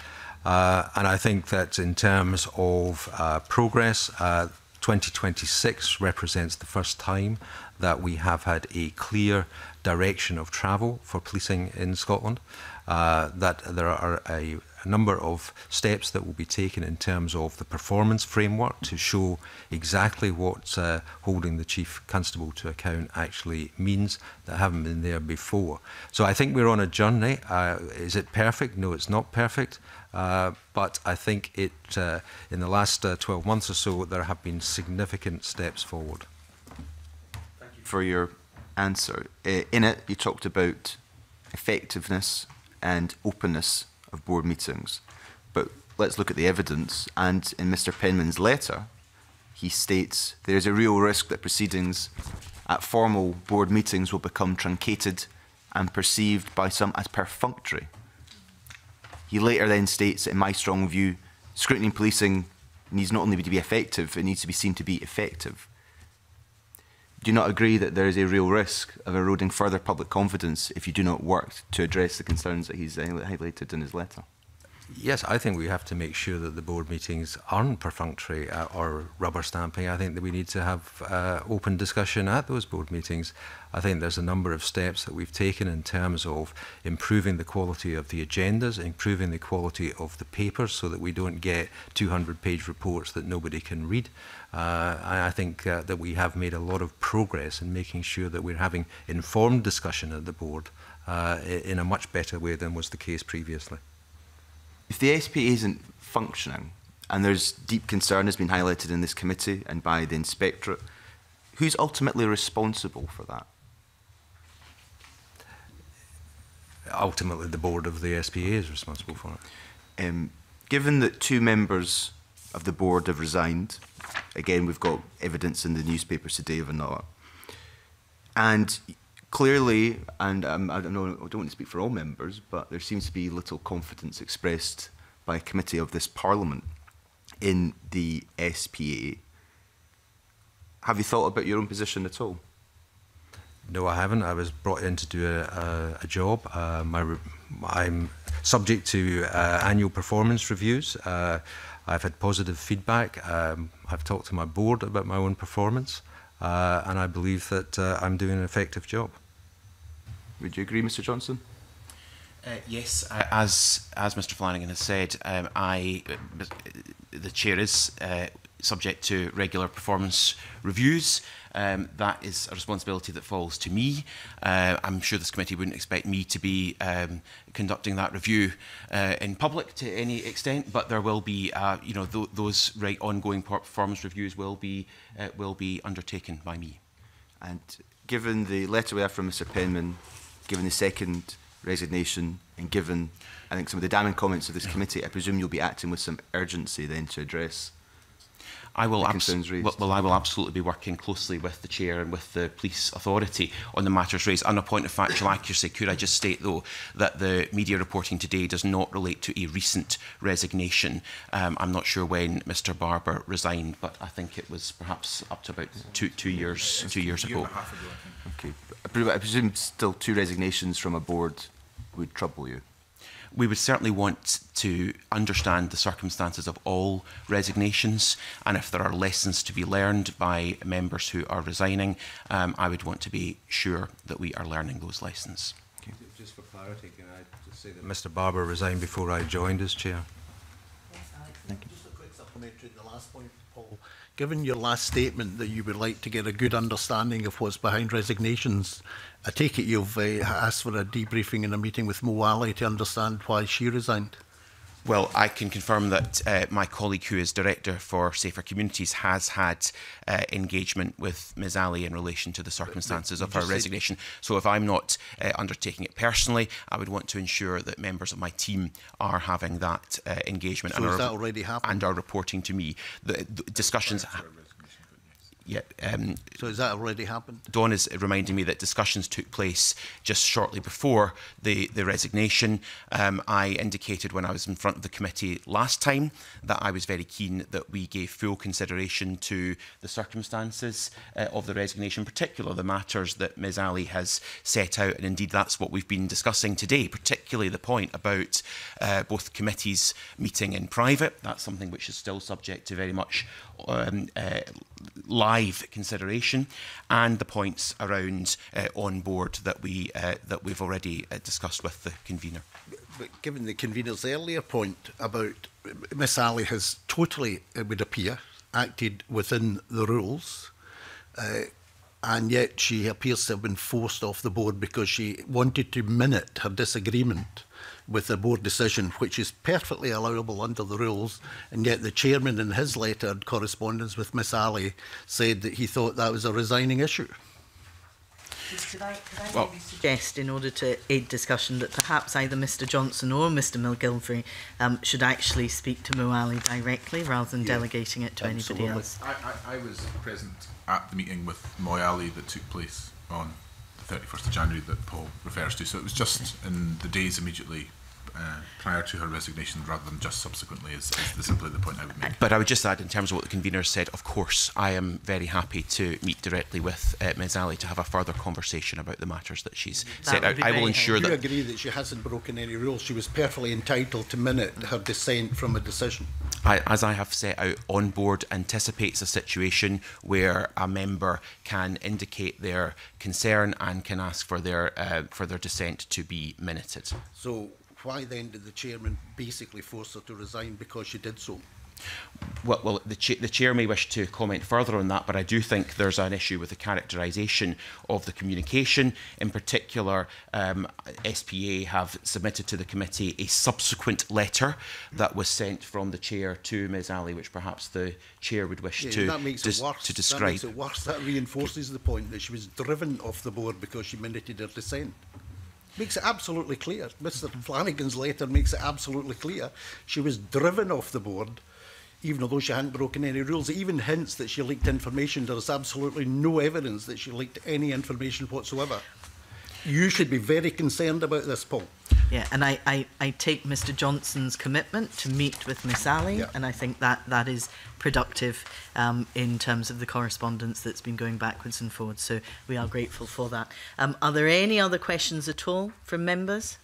Uh, and I think that in terms of uh, progress, uh, twenty twenty-six represents the first time that we have had a clear direction of travel for policing in Scotland, uh, that there are a, a number of steps that will be taken in terms of the performance framework to show exactly what uh, holding the Chief Constable to account actually means that haven't been there before. So I think we're on a journey. Uh, is it perfect? No, it's not perfect. Uh, but I think it, uh, in the last uh, twelve months or so, there have been significant steps forward. Thank you for your answer. Uh, in it, you talked about effectiveness and openness of board meetings. But let's look at the evidence. And in Mister Penman's letter, he states there is a real risk that proceedings at formal board meetings will become truncated and perceived by some as perfunctory. He later then states, in my strong view, scrutiny in policing needs not only to be effective, it needs to be seen to be effective. Do you not agree that there is a real risk of eroding further public confidence if you do not work to address the concerns that he's highlighted in his letter? Yes, I think we have to make sure that the board meetings aren't perfunctory uh, or rubber stamping. I think that we need to have uh, open discussion at those board meetings. I think there's a number of steps that we've taken in terms of improving the quality of the agendas, improving the quality of the papers so that we don't get two hundred page reports that nobody can read. Uh, I think uh, that we have made a lot of progress in making sure that we're having informed discussion at the board uh, in a much better way than was the case previously. If the S P A isn't functioning, and there's deep concern has been highlighted in this committee and by the Inspectorate, who's ultimately responsible for that? Ultimately, the board of the S P A is responsible for it. Um, given that two members of the board have resigned, again, we've got evidence in the newspapers today of another, and clearly, and um, I, don't know, I don't want to speak for all members, but there seems to be little confidence expressed by a committee of this Parliament in the S P A. Have you thought about your own position at all? No, I haven't. I was brought in to do a, a, a job. Uh, my, I'm subject to uh, annual performance reviews. Uh, I've had positive feedback. Um, I've talked to my board about my own performance. Uh, and I believe that uh, I'm doing an effective job. Would you agree, Mister Johnston? Uh, yes, I, as as Mister Flanagan has said, um, I the chair is uh, subject to regular performance reviews. Um, that is a responsibility that falls to me. Uh, I'm sure this committee wouldn't expect me to be um, conducting that review uh, in public to any extent, but there will be, uh, you know, th those right ongoing performance reviews will be uh, will be undertaken by me. And given the letter we have from Mister Penman, given the second resignation, and given I think some of the damning comments of this committee, I presume you'll be acting with some urgency then to address. I will, well, I will absolutely be working closely with the chair and with the police authority on the matters raised. On a point of factual accuracy, could I just state, though, that the media reporting today does not relate to a recent resignation. Um, I'm not sure when Mister Barber resigned, but I think it was perhaps up to about two, two years, two years ago. Okay. I presume still two resignations from a board would trouble you. We would certainly want to understand the circumstances of all resignations, and if there are lessons to be learned by members who are resigning, um, I would want to be sure that we are learning those lessons. Okay. Just for clarity, can I just say that Mister Barber resigned before I joined as chair? Thank you. Just a quick supplementary on the last point, Paul. Given your last statement that you would like to get a good understanding of what's behind resignations, I take it you've uh, asked for a debriefing in a meeting with Moi Ali to understand why she resigned? Well, I can confirm that uh, my colleague, who is Director for Safer Communities, has had uh, engagement with Miz Ali in relation to the circumstances of her resignation. So if I'm not uh, undertaking it personally, I would want to ensure that members of my team are having that uh, engagement so and, are that already and are reporting to me. The, the discussions... Yeah, um, so has that already happened? Dawn is reminding me that discussions took place just shortly before the, the resignation. Um, I indicated when I was in front of the committee last time that I was very keen that we gave full consideration to the circumstances uh, of the resignation, in particular the matters that Miz Ali has set out. And indeed, that's what we've been discussing today, particularly the point about uh, both committees meeting in private. That's something which is still subject to very much um, uh, live consideration, and the points around uh, on board that we uh, that we've already uh, discussed with the convener. But given the convener's earlier point about Miss Ali has totally, it would appear, acted within the rules, uh, and yet she appears to have been forced off the board because she wanted to minute her disagreement with the board decision, which is perfectly allowable under the rules, and yet the chairman in his letter and correspondence with Miss Ali said that he thought that was a resigning issue. Could I, could I well, maybe suggest, in order to aid discussion, that perhaps either Mr Johnston or Mr McGillivray um, should actually speak to Moi Ali directly rather than yeah, delegating it to absolutely. anybody else? I, I, I was present at the meeting with Moi Ali that took place on the thirty-first of January that Paul refers to, so it was just in the days immediately Uh, prior to her resignation rather than just subsequently is, is simply the point I would make. But I would just add, in terms of what the convener said, of course I am very happy to meet directly with uh, Miz Ali to have a further conversation about the matters that she's that set out. I will ensure I do that... Do you agree that she hasn't broken any rules? She was perfectly entitled to minute her dissent from a decision. I, as I have set out, on board anticipates a situation where a member can indicate their concern and can ask for their, uh, for their dissent to be minuted. So why then did the chairman basically force her to resign because she did so? Well, well the, cha the chair may wish to comment further on that, but I do think there's an issue with the characterisation of the communication. In particular, um, S P A have submitted to the committee a subsequent letter that was sent from the chair to Miz Ali, which perhaps the chair would wish yeah, to, that makes it worse. to describe. That makes it worse. That reinforces the point that she was driven off the board because she minuted her dissent. Makes it absolutely clear. Mister Flanagan's letter makes it absolutely clear. She was driven off the board, even although she hadn't broken any rules. It even hints that she leaked information. There is absolutely no evidence that she leaked any information whatsoever. You should be very concerned about this, Paul. Yeah, and I, I, I take Mister Johnson's commitment to meet with Miss Ali, yeah. and I think that that is productive um, in terms of the correspondence that's been going backwards and forwards. So we are grateful for that. Um, are there any other questions at all from members?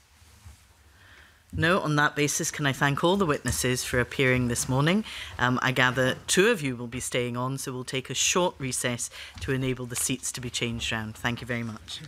No, on that basis, can I thank all the witnesses for appearing this morning. Um, I gather two of you will be staying on, so we'll take a short recess to enable the seats to be changed round. Thank you very much.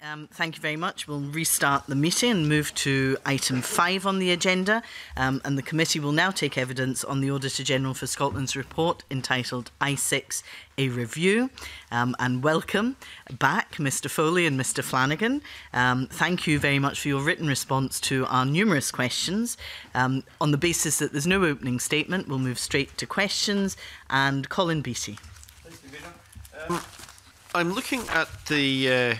Um, thank you very much. We'll restart the meeting and move to item five on the agenda. Um, and the committee will now take evidence on the Auditor-General for Scotland's report entitled I six, a Review. Um, and welcome back, Mr Foley and Mr Flanagan. Um, thank you very much for your written response to our numerous questions. Um, on the basis that there's no opening statement, we'll move straight to questions. And Colin Beattie. Thank you. Um, I'm looking at the uh,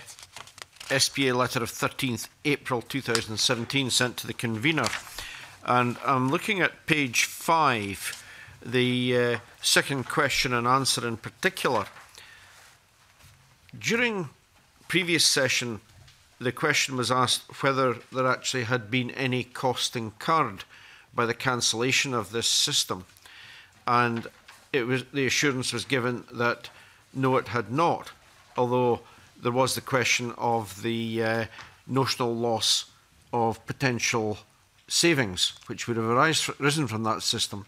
S P A letter of thirteenth April two thousand seventeen sent to the convener, and I'm looking at page five, the uh, second question and answer in particular. During previous session, the question was asked whether there actually had been any cost incurred by the cancellation of this system, and it was, the assurance was given that no, it had not, although there was the question of the uh, notional loss of potential savings which would have arisen from that system.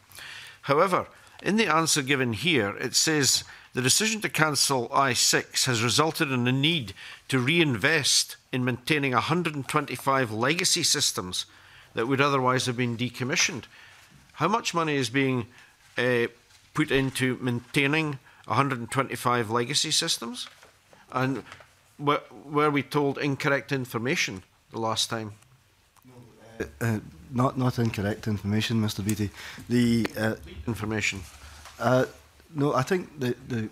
However, in the answer given here, it says the decision to cancel I six has resulted in a need to reinvest in maintaining one hundred twenty-five legacy systems that would otherwise have been decommissioned. How much money is being uh, put into maintaining one hundred twenty-five legacy systems? And were, were we told incorrect information the last time? Uh, uh, not not incorrect information, Mister Beattie. The uh, information. Uh, no, I think the the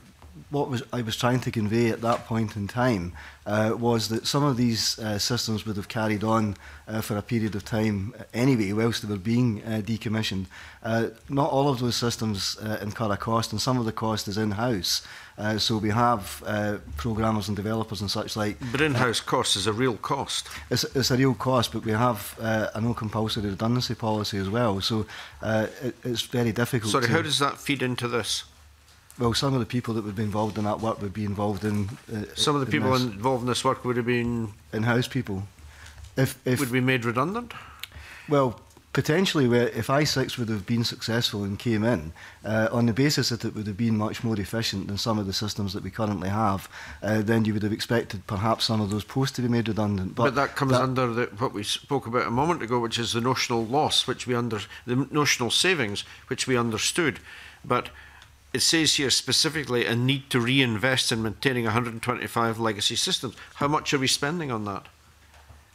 what was I was trying to convey at that point in time uh, was that some of these uh, systems would have carried on uh, for a period of time anyway, whilst they were being uh, decommissioned. Uh, not all of those systems uh, incur a cost, and some of the cost is in-house. Uh, so we have uh, programmers and developers and such like. But in-house uh, cost is a real cost. It's, it's a real cost, but we have uh, a no-compulsory redundancy policy as well. So uh, it, it's very difficult. Sorry, to how does that feed into this? Well, some of the people that would be involved in that work would be involved in... Uh, some of the people in involved in this work would have been... in-house people. If, if would be made redundant? Well, potentially, where if I six would have been successful and came in, uh, on the basis that it would have been much more efficient than some of the systems that we currently have, uh, then you would have expected perhaps some of those posts to be made redundant. But, but that comes that under the, what we spoke about a moment ago, which is the notional loss, which we under... the notional savings, which we understood. But... it says here specifically a need to reinvest in maintaining one hundred twenty-five legacy systems. How much are we spending on that?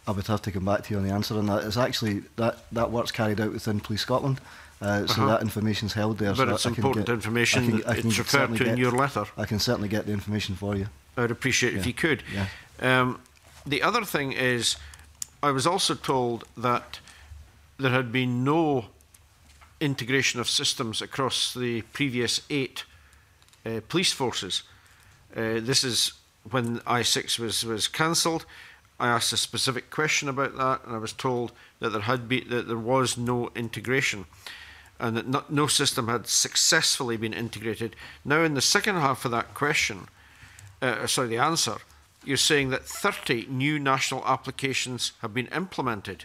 I would have to come back to you on the answer on that. It's actually that that work's carried out within Police Scotland, uh, uh-huh. so that information's held there. But so it's I important get, information. I can, I can it's referred to get, in your letter. I can certainly get the information for you. I'd appreciate it yeah. if you could. Yeah. Um, the other thing is, I was also told that there had been no integration of systems across the previous eight uh, police forces. Uh, this is when I six was, was cancelled. I asked a specific question about that, and I was told that there had be, that there was no integration, and that no, no system had successfully been integrated. Now, in the second half of that question, uh, sorry, the answer, you're saying that thirty new national applications have been implemented.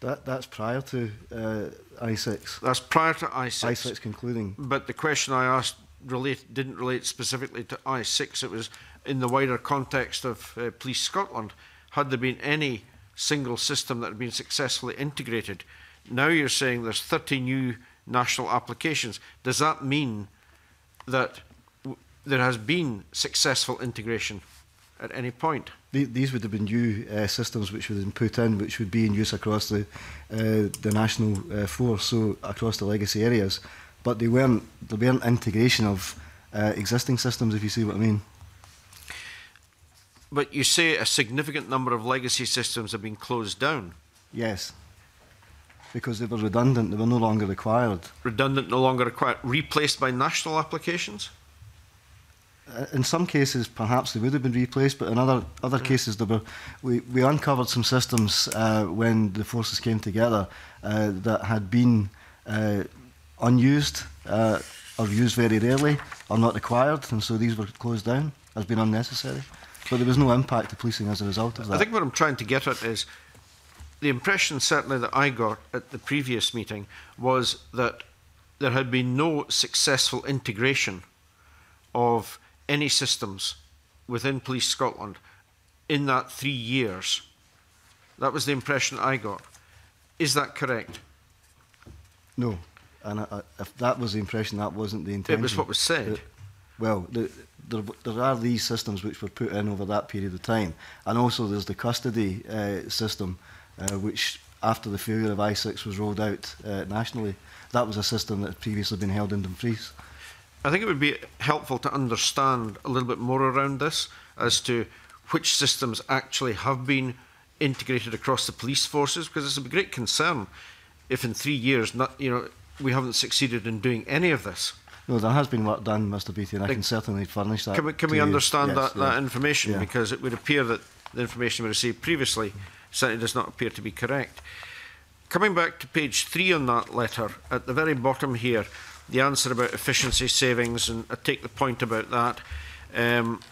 That, that's prior to uh, I six. That's prior to I six. I six concluding. But the question I asked relate, didn't relate specifically to I six. It was in the wider context of uh, Police Scotland. Had there been any single system that had been successfully integrated? Now you're saying there's thirty new national applications. Does that mean that w there has been successful integration at any point? These would have been new uh, systems which would have been put in, which would be in use across the uh, the national uh, force, so across the legacy areas. But they weren't they weren't integration of uh, existing systems, if you see what I mean. But you say a significant number of legacy systems have been closed down. Yes, because they were redundant. They were no longer required. Redundant, no longer required. Replaced by national applications. In some cases, perhaps they would have been replaced, but in other other mm. cases, there were, we we uncovered some systems uh, when the forces came together uh, that had been uh, unused uh, or used very rarely or not required, and so these were closed down as being unnecessary. But there was no impact to policing as a result of that. I think what I'm trying to get at is the impression, certainly that I got at the previous meeting, was that there had been no successful integration of any systems within Police Scotland in that three years. That was the impression I got. Is that correct? No. And I, I, if that was the impression, that wasn't the intention. It was what was said. It, well, the, there, there are these systems which were put in over that period of time. And also there's the custody uh, system, uh, which after the failure of I six was rolled out uh, nationally. That was a system that had previously been held in Dumfries. I think it would be helpful to understand a little bit more around this as to which systems actually have been integrated across the police forces, because it's a great concern if in three years not, you know, we haven't succeeded in doing any of this. No, there has been work done, Mr Beattie, and I can certainly furnish that. Can we, can we understand yes, that, yeah. that information? Yeah. Because it would appear that the information we received previously certainly does not appear to be correct. Coming back to page three on that letter, at the very bottom here, the answer about efficiency savings, and I take the point about that. Um,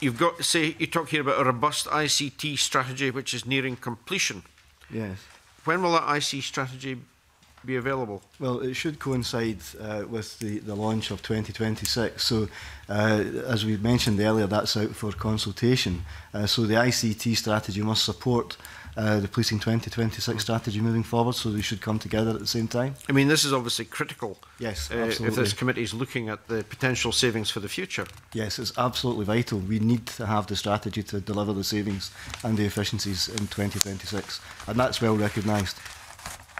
you've got, say, you talk here about a robust I C T strategy which is nearing completion. Yes. When will that I C T strategy be available? Well, it should coincide uh, with the, the launch of twenty twenty-six. So, uh, as we mentioned earlier, that's out for consultation. Uh, so the I C T strategy must support uh, the Policing twenty twenty-six strategy moving forward, so they should come together at the same time. I mean, this is obviously critical. Yes, uh, absolutely. If this committee is looking at the potential savings for the future. Yes, it's absolutely vital. We need to have the strategy to deliver the savings and the efficiencies in twenty twenty-six, and that's well recognised.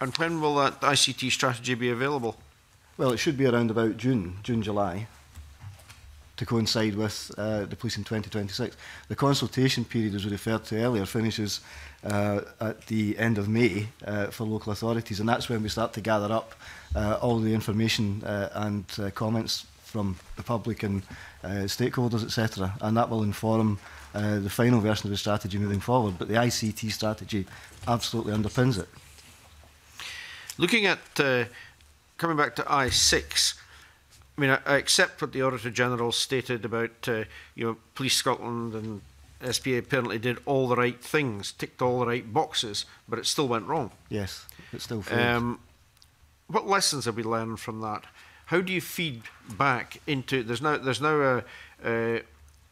And when will that I C T strategy be available? Well, it should be around about June, June, July, to coincide with uh, the Policing twenty twenty-six. The consultation period, as we referred to earlier, finishes uh, at the end of May uh, for local authorities, and that's when we start to gather up uh, all the information uh, and uh, comments from the public and uh, stakeholders, et cetera, and that will inform uh, the final version of the strategy moving forward. But the I C T strategy absolutely underpins it. Looking at, uh, coming back to I six, I mean, I, I accept what the Auditor-General stated about, uh, you know, Police Scotland and S P A apparently did all the right things, ticked all the right boxes, but it still went wrong. Yes, it still failed. Um, what lessons have we learned from that? How do you feed back into, there's now, there's now a, a,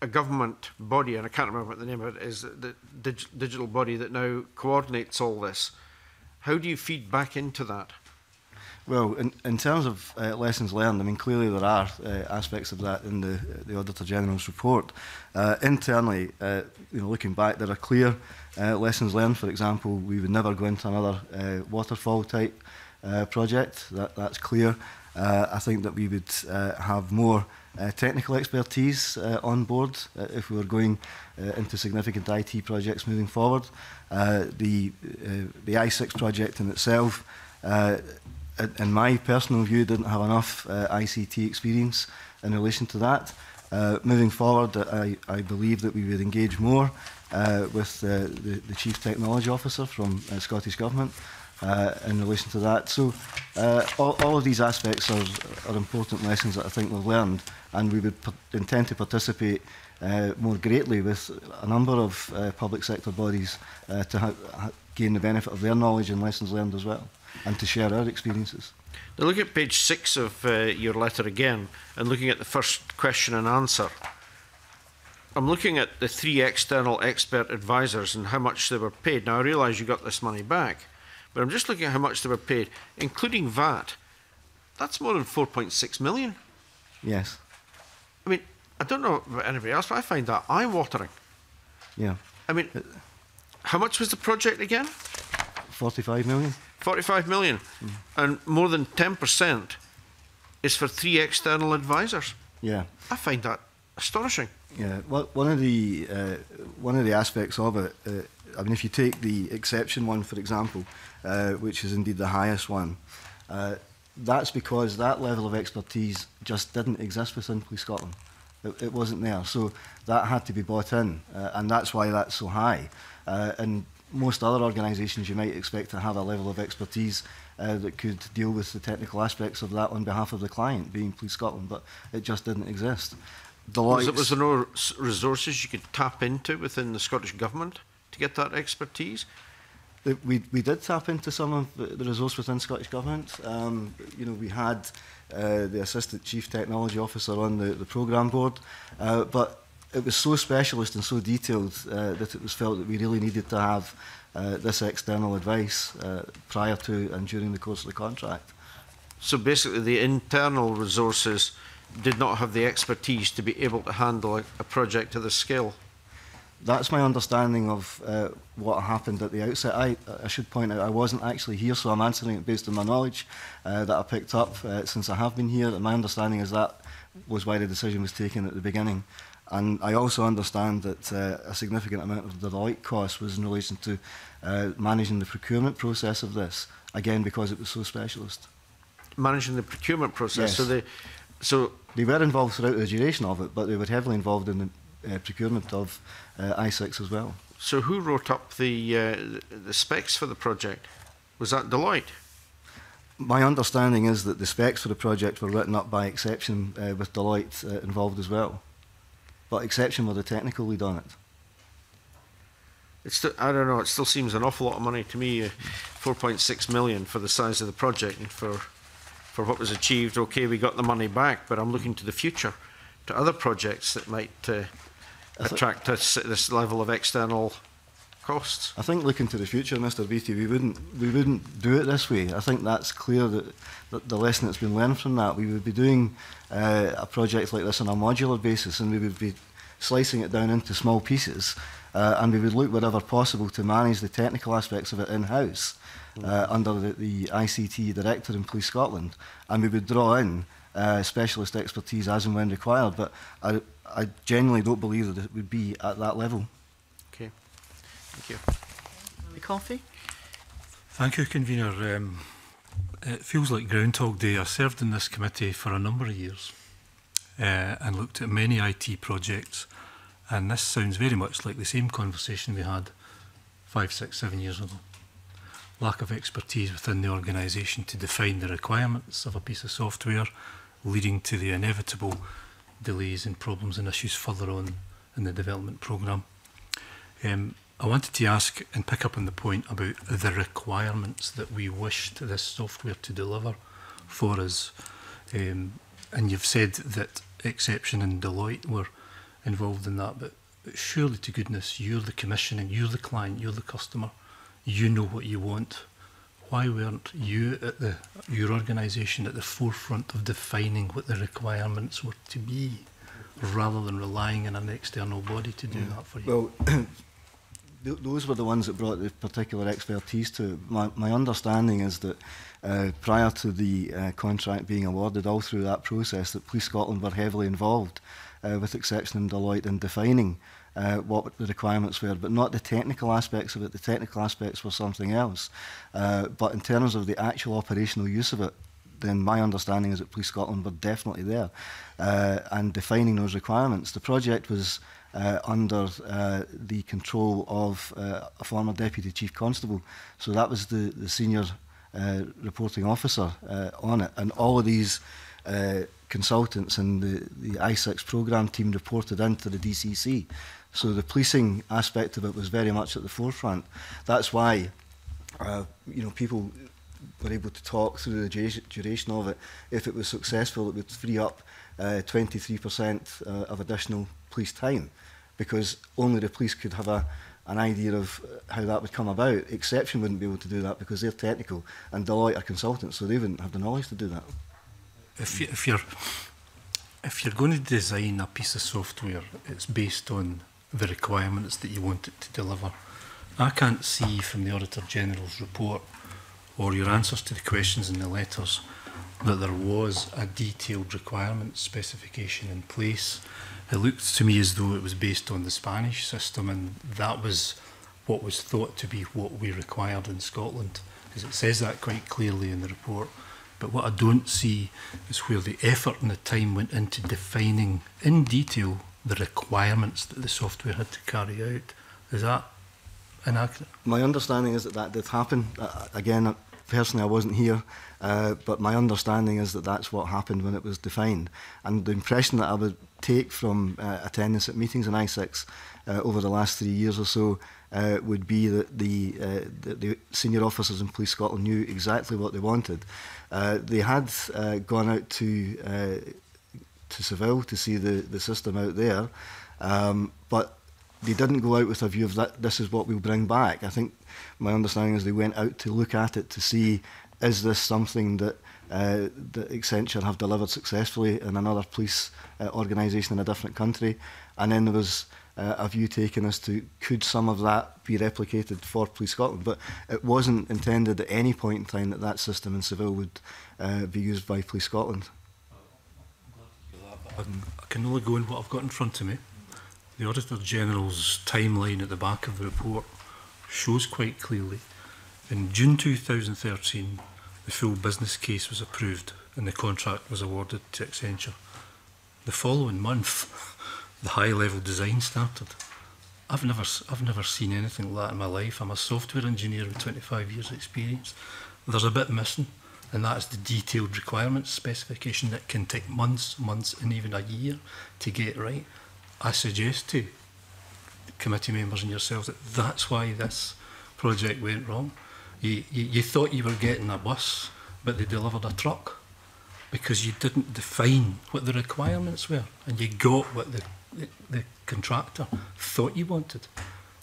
a government body, and I can't remember what the name of it is, the dig digital body that now coordinates all this. How do you feed back into that? Well, in, in terms of uh, lessons learned, I mean, clearly there are uh, aspects of that in the, the Auditor-General's report. Uh, internally, uh, you know, looking back, there are clear uh, lessons learned. For example, we would never go into another uh, waterfall-type uh, project. That, that's clear. Uh, I think that we would uh, have more uh, technical expertise uh, on board uh, if we were going uh, into significant I T projects moving forward. Uh, the uh, the I six project in itself, uh, in my personal view, didn't have enough uh, I C T experience in relation to that. Uh, moving forward, I, I believe that we would engage more uh, with uh, the, the Chief Technology Officer from uh, Scottish Government uh, in relation to that. So uh, all, all of these aspects are, are important lessons that I think we've learned, and we would intend to participate Uh, more greatly with a number of uh, public sector bodies uh, to ha ha gain the benefit of their knowledge and lessons learned as well, and to share our experiences. Now look at page six of uh, your letter again, and looking at the first question and answer. I'm looking at the three external expert advisors and how much they were paid. Now I realise you got this money back, but I'm just looking at how much they were paid, including V A T. That's more than four point six million. Yes. I mean, I don't know about anybody else, but I find that eye-watering. Yeah. I mean, how much was the project again? forty-five million. forty-five million. Mm. And more than ten percent is for three external advisors. Yeah. I find that astonishing. Yeah. Well, one of the, uh, one of the aspects of it, uh, I mean, if you take the Exception one, for example, uh, which is indeed the highest one, uh, that's because that level of expertise just didn't exist within Police Scotland. It, it wasn't there, so that had to be bought in, uh, and that's why that's so high. Uh, in most other organisations, you might expect to have a level of expertise uh, that could deal with the technical aspects of that on behalf of the client, being Police Scotland, but it just didn't exist. Deloitte. Was there no resources you could tap into within the Scottish Government to get that expertise? We, we did tap into some of the resource within Scottish Government. Um, you know, we had uh, the Assistant Chief Technology Officer on the, the programme board, uh, but it was so specialist and so detailed uh, that it was felt that we really needed to have uh, this external advice uh, prior to and during the course of the contract. So basically the internal resources did not have the expertise to be able to handle a, a project of this scale? That's my understanding of uh, what happened at the outset. I, I should point out I wasn't actually here, so I'm answering it based on my knowledge uh, that I picked up uh, since I have been here. And my understanding is that was why the decision was taken at the beginning. And I also understand that uh, a significant amount of the Deloitte cost was in relation to uh, managing the procurement process of this, again, because it was so specialist. Managing the procurement process? Yes. So, they, so they were involved throughout the duration of it, but they were heavily involved in the uh, procurement of uh, I six as well. So who wrote up the, uh, the specs for the project? Was that Deloitte? My understanding is that the specs for the project were written up by Exception uh, with Deloitte uh, involved as well. But Exception were the technical lead on it. It's still, I don't know, it still seems an awful lot of money to me, uh, four point six million for the size of the project and for, for what was achieved. OK, we got the money back, but I'm looking to the future, to other projects that might uh, attract this, this level of external costs. I think looking to the future, Mr Beattie, we wouldn't, we wouldn't do it this way. I think that's clear, that, that the lesson that's been learned from that. We would be doing uh, a project like this on a modular basis, and we would be slicing it down into small pieces, uh, and we would look wherever possible to manage the technical aspects of it in-house mm. uh, under the, the I C T Director in Police Scotland, and we would draw in uh, specialist expertise as and when required, but I, I genuinely don't believe that it would be at that level. Thank you. Willie Coffey. Thank you, Convener. Um, it feels like Groundhog Day. I served in this committee for a number of years uh, and looked at many I T projects, and this sounds very much like the same conversation we had five, six, seven years ago. Lack of expertise within the organisation to define the requirements of a piece of software, leading to the inevitable delays and problems and issues further on in the development programme. Um, I wanted to ask and pick up on the point about the requirements that we wished this software to deliver for us. Um, and you've said that Exception and Deloitte were involved in that, but, but surely to goodness, you're the Commission and you're the client, you're the customer, you know what you want. Why weren't you at the, your organisation at the forefront of defining what the requirements were to be, rather than relying on an external body to do mm. that for you? Well, those were the ones that brought the particular expertise to it. My, my understanding is that uh, prior to the uh, contract being awarded, all through that process, that Police Scotland were heavily involved, uh, with Exception and Deloitte, in defining uh, what the requirements were, but not the technical aspects of it. The technical aspects were something else. Uh, but in terms of the actual operational use of it, then my understanding is that Police Scotland were definitely there uh, and defining those requirements. The project was Uh, under uh, the control of uh, a former Deputy Chief Constable. So that was the, the senior uh, reporting officer uh, on it. And all of these uh, consultants and the, the I six programme team reported into the D C C. So the policing aspect of it was very much at the forefront. That's why uh, you know, people were able to talk through the duration of it. If it was successful, it would free up twenty-three percent uh, of additional police time, because only the police could have a, an idea of how that would come about. Exception wouldn't be able to do that because they're technical, and Deloitte are consultants, so they wouldn't have the knowledge to do that. If, you, if, you're, if you're going to design a piece of software, it's based on the requirements that you want it to deliver. I can't see from the Auditor-General's report or your answers to the questions in the letters that there was a detailed requirement specification in place. It looked to me as though it was based on the Spanish system, and that was what was thought to be what we required in Scotland, because it says that quite clearly in the report. But what I don't see is where the effort and the time went into defining in detail the requirements that the software had to carry out. Is that inaccurate? My understanding is that that did happen. Uh, again, personally, I wasn't here, uh, but my understanding is that that's what happened when it was defined. And the impression that I would take from uh, attendance at meetings in I six uh, over the last three years or so uh, would be that the, uh, the, the senior officers in Police Scotland knew exactly what they wanted. Uh, they had uh, gone out to, uh, to Seville to see the, the system out there, um, but they didn't go out with a view of that, this is what we'll bring back. I think my understanding is they went out to look at it to see, is this something that, uh, that Accenture have delivered successfully in another police uh, organisation in a different country? And then there was uh, a view taken as to could some of that be replicated for Police Scotland. But it wasn't intended at any point in time that that system in Seville would uh, be used by Police Scotland. I can only go in what I've got in front of me. The Auditor-General's timeline at the back of the report shows quite clearly. In June two thousand thirteen, the full business case was approved and the contract was awarded to Accenture. The following month, the high-level design started. I've never, I've never seen anything like that in my life. I'm a software engineer with twenty-five years' experience. There's a bit missing, and that's the detailed requirements specification that can take months, months, and even a year to get right. I suggest to committee members and yourselves that that's why this project went wrong. You, you, you thought you were getting a bus, but they delivered a truck because you didn't define what the requirements were, and you got what the, the, the contractor thought you wanted.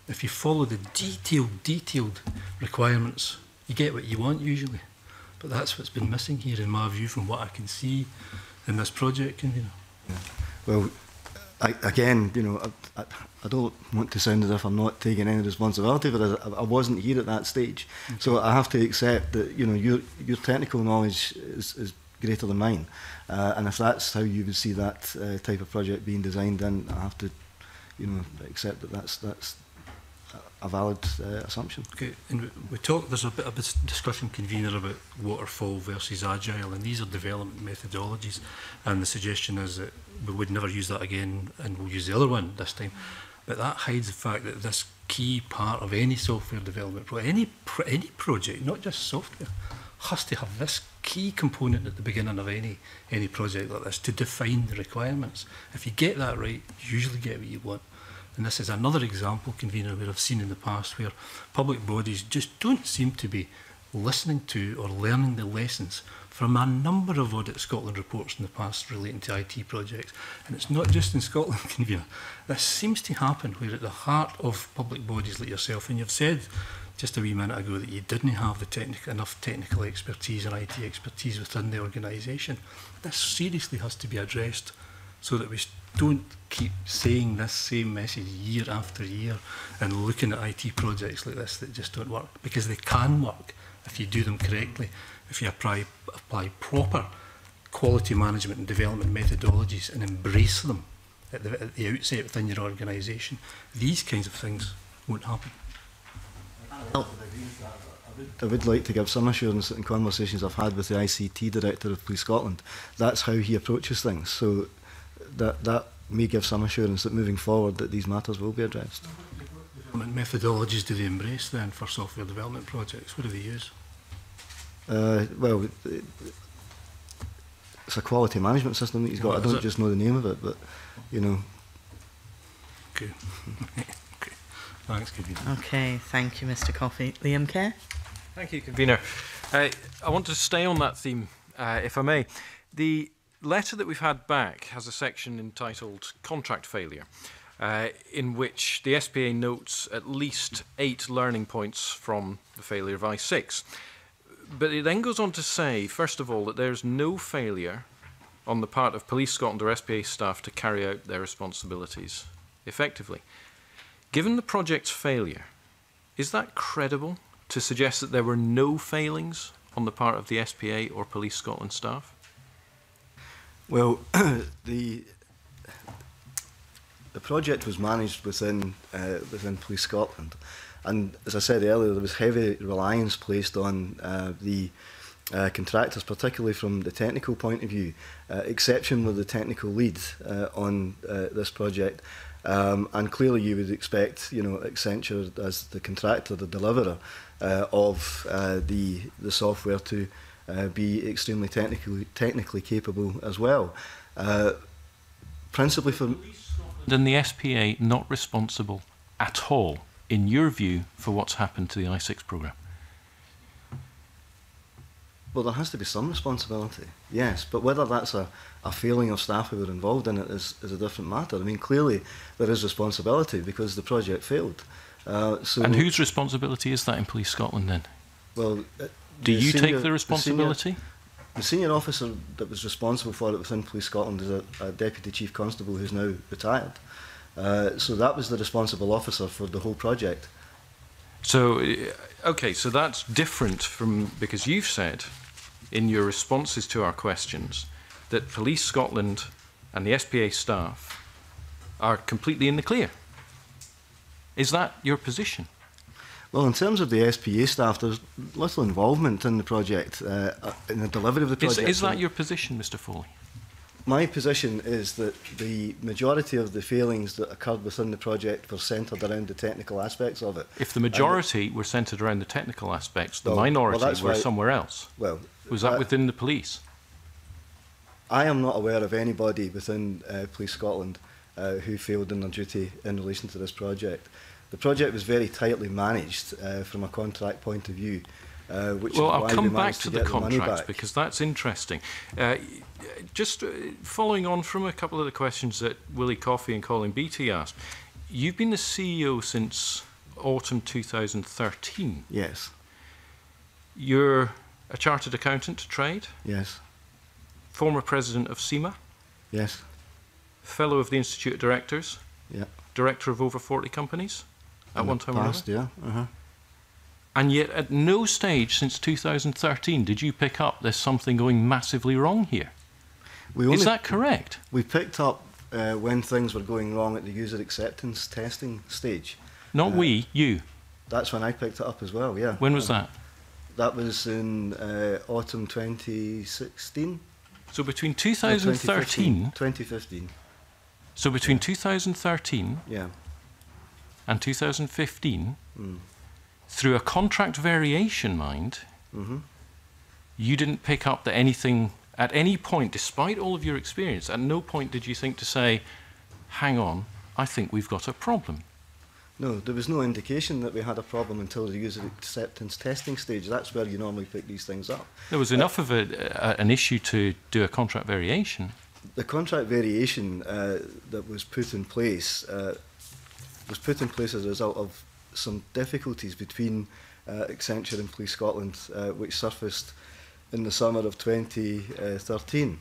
If you follow the detailed, detailed requirements, you get what you want usually. But that's what's been missing here, in my view, from what I can see in this project. You know. Yeah. Well, I, again, you know, I, I, I don't want to sound as if I'm not taking any responsibility, but I, I wasn't here at that stage. Okay. So I have to accept that, you know, your your technical knowledge is, is greater than mine, uh, and if that's how you would see that uh, type of project being designed, then I have to, you know, accept that that's that's a valid uh, assumption. Okay, and we talk. There's a bit of a discussion convener about waterfall versus agile, and these are development methodologies. And the suggestion is that we would never use that again, and we'll use the other one this time. But that hides the fact that this key part of any software development, any pro any project, not just software, has to have this key component at the beginning of any any project like this to define the requirements. If you get that right, you usually get what you want. And this is another example, convener, where I've seen in the past where public bodies just don't seem to be listening to or learning the lessons from a number of Audit Scotland reports in the past relating to I T projects. And it's not just in Scotland, convener. This seems to happen where at the heart of public bodies like yourself, and you've said just a wee minute ago that you didn't have the technic enough technical expertise and I T expertise within the organisation. This seriously has to be addressed, so that we don't keep saying this same message year after year and looking at I T projects like this that just don't work, because they can work if you do them correctly, if you apply, apply proper quality management and development methodologies and embrace them at the, at the outset within your organisation. These kinds of things won't happen. Well, I would like to give some assurance that in conversations I've had with the I C T Director of Police Scotland, that's how he approaches things. So that that may give some assurance that moving forward that these matters will be addressed. What methodologies do they embrace then for software development projects? What do they use? Uh, well, it's a quality management system that he's got. Well, I don't just know the name of it, but you know. Okay. Okay. Thanks, convener. Okay. Thank you, Mister Coffey. Liam Kerr. Thank you, convener. Uh, I want to stay on that theme, uh, if I may. The letter that we've had back has a section entitled Contract Failure, uh, in which the S P A notes at least eight learning points from the failure of I C S. But it then goes on to say, first of all, that there's no failure on the part of Police Scotland or S P A staff to carry out their responsibilities effectively. Given the project's failure, is that credible to suggest that there were no failings on the part of the S P A or Police Scotland staff? Well, the the project was managed within uh, within Police Scotland, and as I said earlier, there was heavy reliance placed on uh, the uh, contractors, particularly from the technical point of view. Uh, Exception were the technical lead uh, on uh, this project, um, and clearly you would expect, you know, Accenture as the contractor, the deliverer uh, of uh, the the software to Uh, be extremely technically technically capable as well. Uh, principally for then the S P A not responsible at all, in your view, for what's happened to the I C S programme? Well, there has to be some responsibility, yes, but whether that's a, a failing of staff who were involved in it is, is a different matter. I mean, clearly there is responsibility because the project failed. Uh, so and whose responsibility is that in Police Scotland then? Well. It, Do you take the responsibility? The senior officer that was responsible for it within Police Scotland is a, a Deputy Chief Constable who's now retired. Uh, so that was the responsible officer for the whole project. So, okay, so that's different from, because you've said in your responses to our questions that Police Scotland and the S P A staff are completely in the clear. Is that your position? Well, in terms of the S P A staff, there's little involvement in the project, uh, in the delivery of the project. Is, is that your position, Mister Foley? My position is that the majority of the failings that occurred within the project were centred around the technical aspects of it. If the majority and were centred around the technical aspects, the well, minority well, were right. somewhere else. Well, was that, that within the police? I am not aware of anybody within uh, Police Scotland uh, who failed in their duty in relation to this project. The project was very tightly managed uh, from a contract point of view. Uh, which well, is I'll come back to, to the contract because that's interesting. Uh, just following on from a couple of the questions that Willie Coffey and Colin Beattie asked, you've been the C E O since autumn two thousand thirteen. Yes. You're a chartered accountant to trade? Yes. Former president of SEMA? Yes. Fellow of the Institute of Directors? Yeah. Director of over forty companies? At In one time past, or another? Yeah. Uh-huh. And yet at no stage since two thousand thirteen did you pick up there's something going massively wrong here. We only, Is that correct? We picked up uh, when things were going wrong at the user acceptance testing stage. Not uh, we, you. That's when I picked it up as well, yeah. When was uh, that? That was in uh, autumn twenty sixteen. So between two thousand thirteen... Uh, twenty fifteen. So between yeah. two thousand thirteen yeah. and two thousand fifteen... Mm. Through a contract variation, mind, mm-hmm. you didn't pick up that anything, at any point, despite all of your experience, at no point did you think to say, hang on, I think we've got a problem. No, there was no indication that we had a problem until the user acceptance testing stage. That's where you normally pick these things up. There was uh, enough of a, a, an issue to do a contract variation. The contract variation uh, that was put in place uh, was put in place as a result of some difficulties between uh, Accenture and Police Scotland, uh, which surfaced in the summer of twenty thirteen.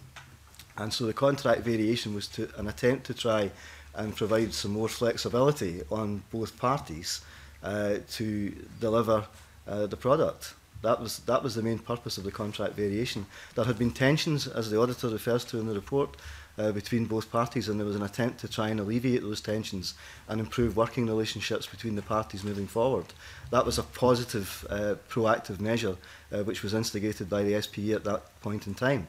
And so the contract variation was to, an attempt to try and provide some more flexibility on both parties uh, to deliver uh, the product. That was, that was the main purpose of the contract variation. There had been tensions, as the auditor refers to in the report, Uh, between both parties, and there was an attempt to try and alleviate those tensions and improve working relationships between the parties moving forward. That was a positive, uh, proactive measure uh, which was instigated by the S P E at that point in time.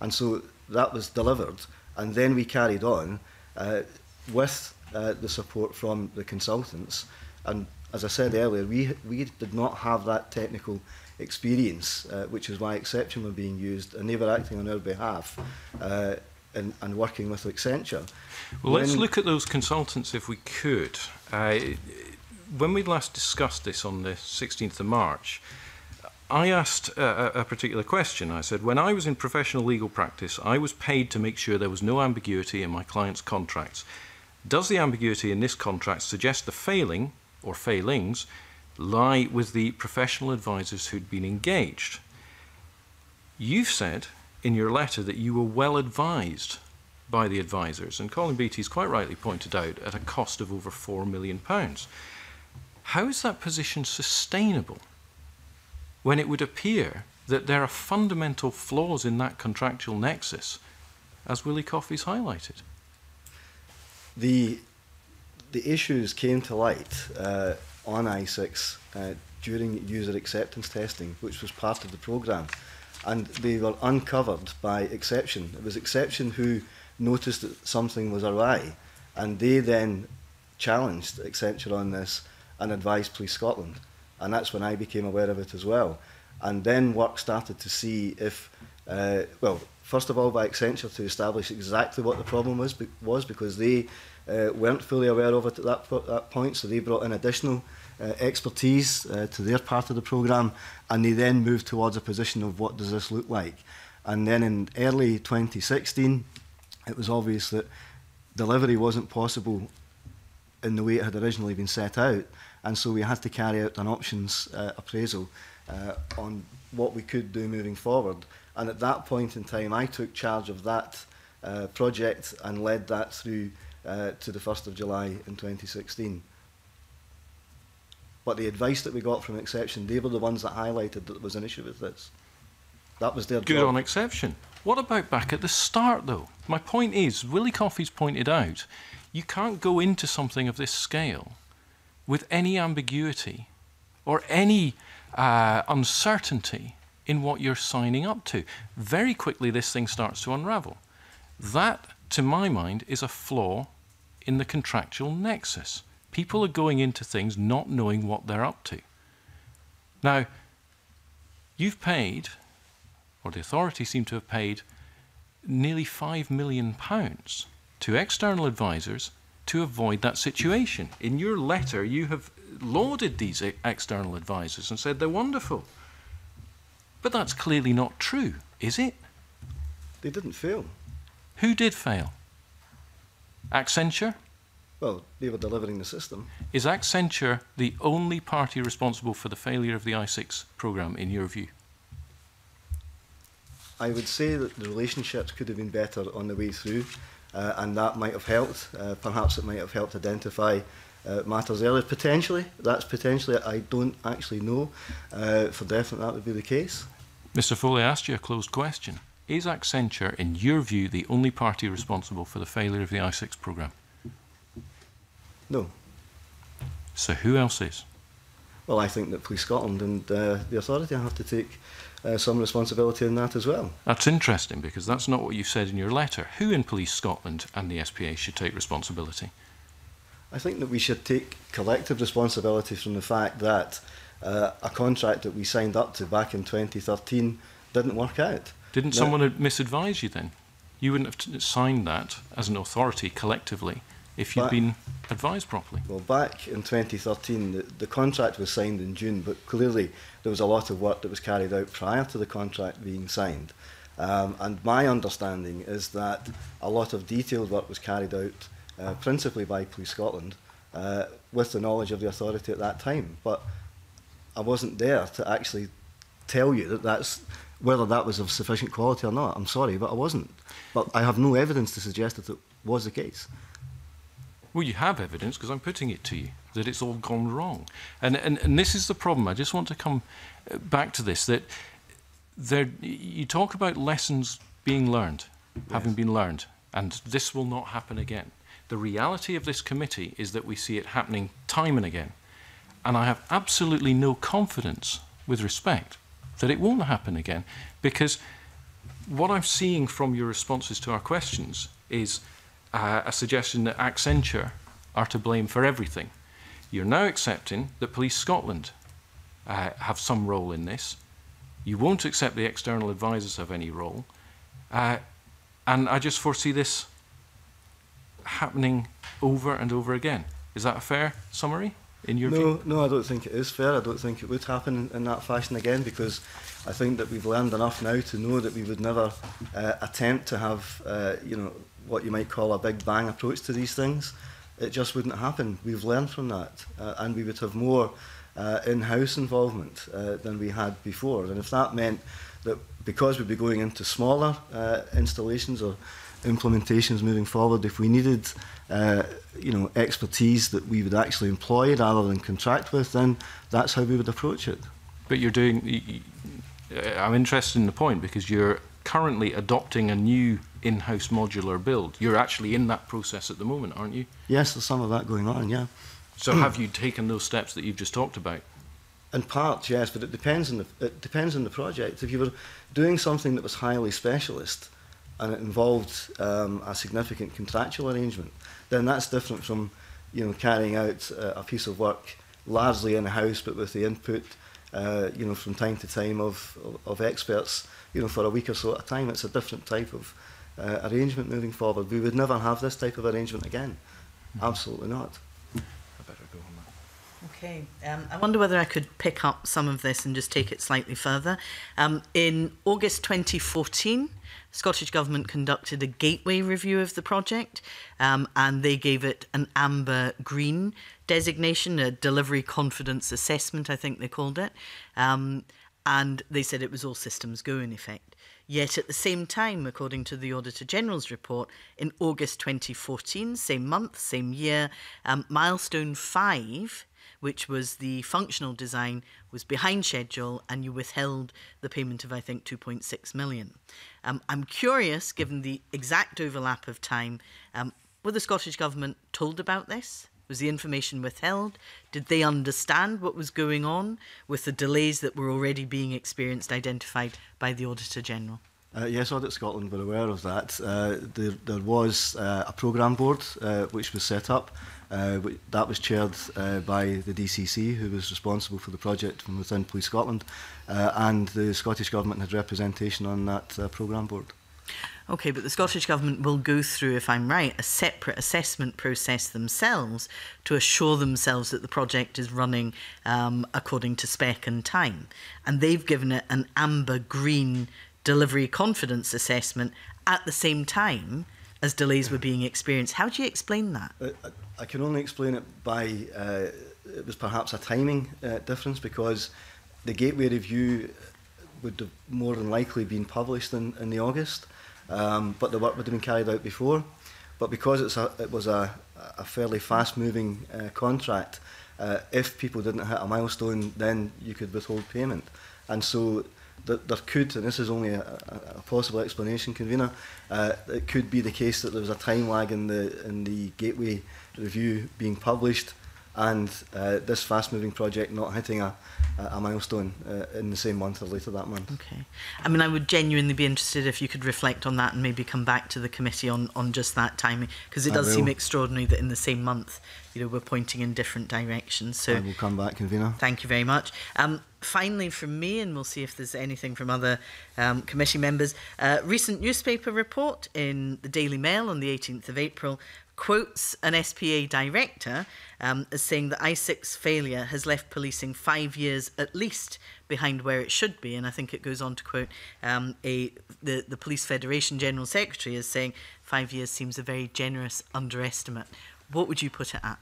And so that was delivered, and then we carried on uh, with uh, the support from the consultants. And as I said earlier, we, we did not have that technical experience, uh, which is why Exception were being used, and they were acting on our behalf. Uh, And, and working with Accenture. Well, when let's look at those consultants if we could. Uh, when we last discussed this on the sixteenth of March, I asked a, a particular question. I said, when I was in professional legal practice, I was paid to make sure there was no ambiguity in my client's contracts. Does the ambiguity in this contract suggest the failing, or failings, lie with the professional advisors who'd been engaged? You've said in your letter that you were well advised by the advisors, and Colin Beattie's quite rightly pointed out at a cost of over four million pounds. How is that position sustainable when it would appear that there are fundamental flaws in that contractual nexus, as Willie Coffey's highlighted? The, the issues came to light uh, on I six uh, during user acceptance testing, which was part of the programme. And they were uncovered by Exception. It was Exception who noticed that something was awry, and they then challenged Accenture on this and advised Police Scotland. And that's when I became aware of it as well. And then work started to see if, uh, well, first of all by Accenture to establish exactly what the problem was, was because they uh, weren't fully aware of it at that, po that point, so they brought in additional Uh, expertise uh, to their part of the programme, and they then moved towards a position of what does this look like. And then in early twenty sixteen, it was obvious that delivery wasn't possible in the way it had originally been set out, and so we had to carry out an options uh, appraisal uh, on what we could do moving forward. And at that point in time, I took charge of that uh, project and led that through uh, to the first of July in twenty sixteen. But the advice that we got from Exception, they were the ones that highlighted that there was an issue with this. That was their Good job. On Exception. What about back at the start, though? My point is, Willie Coffey's pointed out, you can't go into something of this scale with any ambiguity or any uh, uncertainty in what you're signing up to. Very quickly, this thing starts to unravel. That, to my mind, is a flaw in the contractual nexus. People are going into things not knowing what they're up to. Now, you've paid, or the authority seem to have paid, nearly five million pounds to external advisers to avoid that situation. In your letter, you have lauded these external advisers and said they're wonderful. But that's clearly not true, is it? They didn't fail. Who did fail? Accenture? Well, they were delivering the system. Is Accenture the only party responsible for the failure of the I six programme, in your view? I would say that the relationships could have been better on the way through, uh, and that might have helped. Uh, perhaps it might have helped identify uh, matters earlier. Potentially, that's potentially, I don't actually know. Uh, for definite, that would be the case. Mister Foley, I asked you a closed question. Is Accenture, in your view, the only party responsible for the failure of the I six programme? No. So who else is? Well, I think that Police Scotland and uh, the authority have to take uh, some responsibility in that as well. That's interesting, because that's not what you've said in your letter. Who in Police Scotland and the S P A should take responsibility? I think that we should take collective responsibility from the fact that uh, a contract that we signed up to back in twenty thirteen didn't work out. Didn't now, someone misadvise you then? You wouldn't have signed that as an authority collectively if you'd back, been advised properly. Well, back in twenty thirteen, the, the contract was signed in June, but clearly there was a lot of work that was carried out prior to the contract being signed. Um, and my understanding is that a lot of detailed work was carried out uh, principally by Police Scotland uh, with the knowledge of the authority at that time. But I wasn't there to actually tell you that that's, whether that was of sufficient quality or not. I'm sorry, but I wasn't. But I have no evidence to suggest that it was the case. Well, you have evidence, because I'm putting it to you, that it's all gone wrong. And, and, and this is the problem. I just want to come back to this, that there, you talk about lessons being learned, yes. having been learned, and this will not happen again. The reality of this committee is that we see it happening time and again. And I have absolutely no confidence, with respect, that it won't happen again, because what I'm seeing from your responses to our questions is Uh, a suggestion that Accenture are to blame for everything. You're now accepting that Police Scotland uh, have some role in this. You won't accept the external advisers have any role. Uh, and I just foresee this happening over and over again. Is that a fair summary in your no, view? No, I don't think it is fair. I don't think it would happen in, in that fashion again, because I think that we've learned enough now to know that we would never uh, attempt to have, uh, you know, what you might call a big bang approach to these things. It just wouldn't happen. We've learned from that, uh, and we would have more uh, in-house involvement uh, than we had before. And if that meant that because we'd be going into smaller uh, installations or implementations moving forward, if we needed uh, you know, expertise that we would actually employ rather than contract with, then that's how we would approach it. But you're doing, I'm interested in the point, because you're currently adopting a new in-house modular build. You're actually in that process at the moment, aren't you? Yes, there's some of that going on, yeah. So have you taken those steps that you've just talked about? In part, yes, but it depends on the, it depends on the project. If you were doing something that was highly specialist and it involved um, a significant contractual arrangement, then that's different from, you know, carrying out uh, a piece of work largely in-house but with the input Uh, you know, from time to time of, of, of experts, you know, for a week or so at a time. It's a different type of uh, arrangement moving forward. We would never have this type of arrangement again. Absolutely not. I better go on that. Okay. Um, I wonder whether I could pick up some of this and just take it slightly further. Um, in August twenty fourteen, Scottish Government conducted a gateway review of the project, um, and they gave it an amber green designation, a delivery confidence assessment, I think they called it. Um, and they said it was all systems go in effect. Yet at the same time, according to the Auditor-General's report, in August twenty fourteen, same month, same year, um, milestone five, which was the functional design, was behind schedule, and you withheld the payment of, I think, two point six million. Um, I'm curious, given the exact overlap of time, um, were the Scottish Government told about this? Was the information withheld? Did they understand what was going on with the delays that were already being experienced, identified by the Auditor-General? Uh, yes, Audit Scotland were aware of that. Uh, there, there was uh, a programme board uh, which was set up. Uh, that was chaired uh, by the D C C, who was responsible for the project from within Police Scotland, uh, and the Scottish Government had representation on that uh, programme board. OK, but the Scottish Government will go through, if I'm right, a separate assessment process themselves to assure themselves that the project is running um, according to spec and time. And they've given it an amber-green delivery confidence assessment at the same time as delays were being experienced. How do you explain that? Uh, I can only explain it by, uh, it was perhaps a timing uh, difference, because the Gateway Review would have more than likely been published in, in the August, um, but the work would have been carried out before. But because it's a, it was a, a fairly fast-moving uh, contract, uh, if people didn't hit a milestone, then you could withhold payment. And so th there could, and this is only a, a possible explanation, Convener, uh, it could be the case that there was a time lag in the, in the Gateway Review being published and uh, this fast-moving project not hitting a, a milestone uh, in the same month or later that month. Okay. I mean, I would genuinely be interested if you could reflect on that and maybe come back to the committee on, on just that timing, because it does seem extraordinary that in the same month, you know, we're pointing in different directions. So I will come back, Convener. Thank you very much. Um, finally, from me, and we'll see if there's anything from other um, committee members, uh, recent newspaper report in the Daily Mail on the eighteenth of April quotes an S P A director um, as saying that I six failure has left policing five years at least behind where it should be. And I think it goes on to quote um, a the, the Police Federation General Secretary as saying five years seems a very generous underestimate. What would you put it at?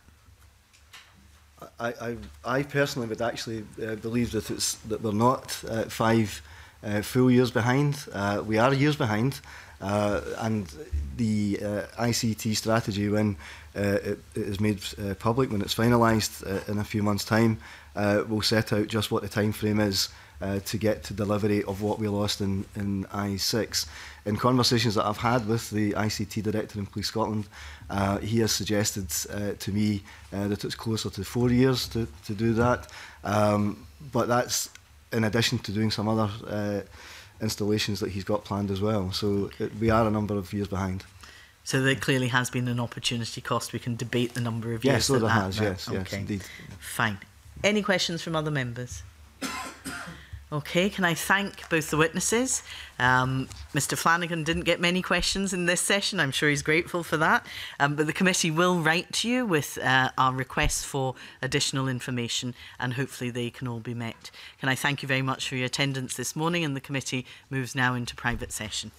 I, I, I personally would actually uh, believe that, it's, that we're not uh, five uh, full years behind. Uh, we are years behind. Uh, and the uh, I C T strategy, when uh, it, it is made uh, public, when it's finalised uh, in a few months' time, uh, will set out just what the time frame is uh, to get to delivery of what we lost in, in I six. In conversations that I've had with the I C T director in Police Scotland, uh, he has suggested uh, to me uh, that it's closer to four years to, to do that. Um, but that's in addition to doing some other uh, installations that he's got planned as well. So it, we are a number of years behind. So there clearly has been an opportunity cost. We can debate the number of years. Yes, so there has, yes, yes, indeed. Fine. Any questions from other members? OK, can I thank both the witnesses? Um, Mr Flanagan didn't get many questions in this session. I'm sure he's grateful for that. Um, but the committee will write to you with uh, our requests for additional information, and hopefully they can all be met. Can I thank you very much for your attendance this morning, and the committee moves now into private session.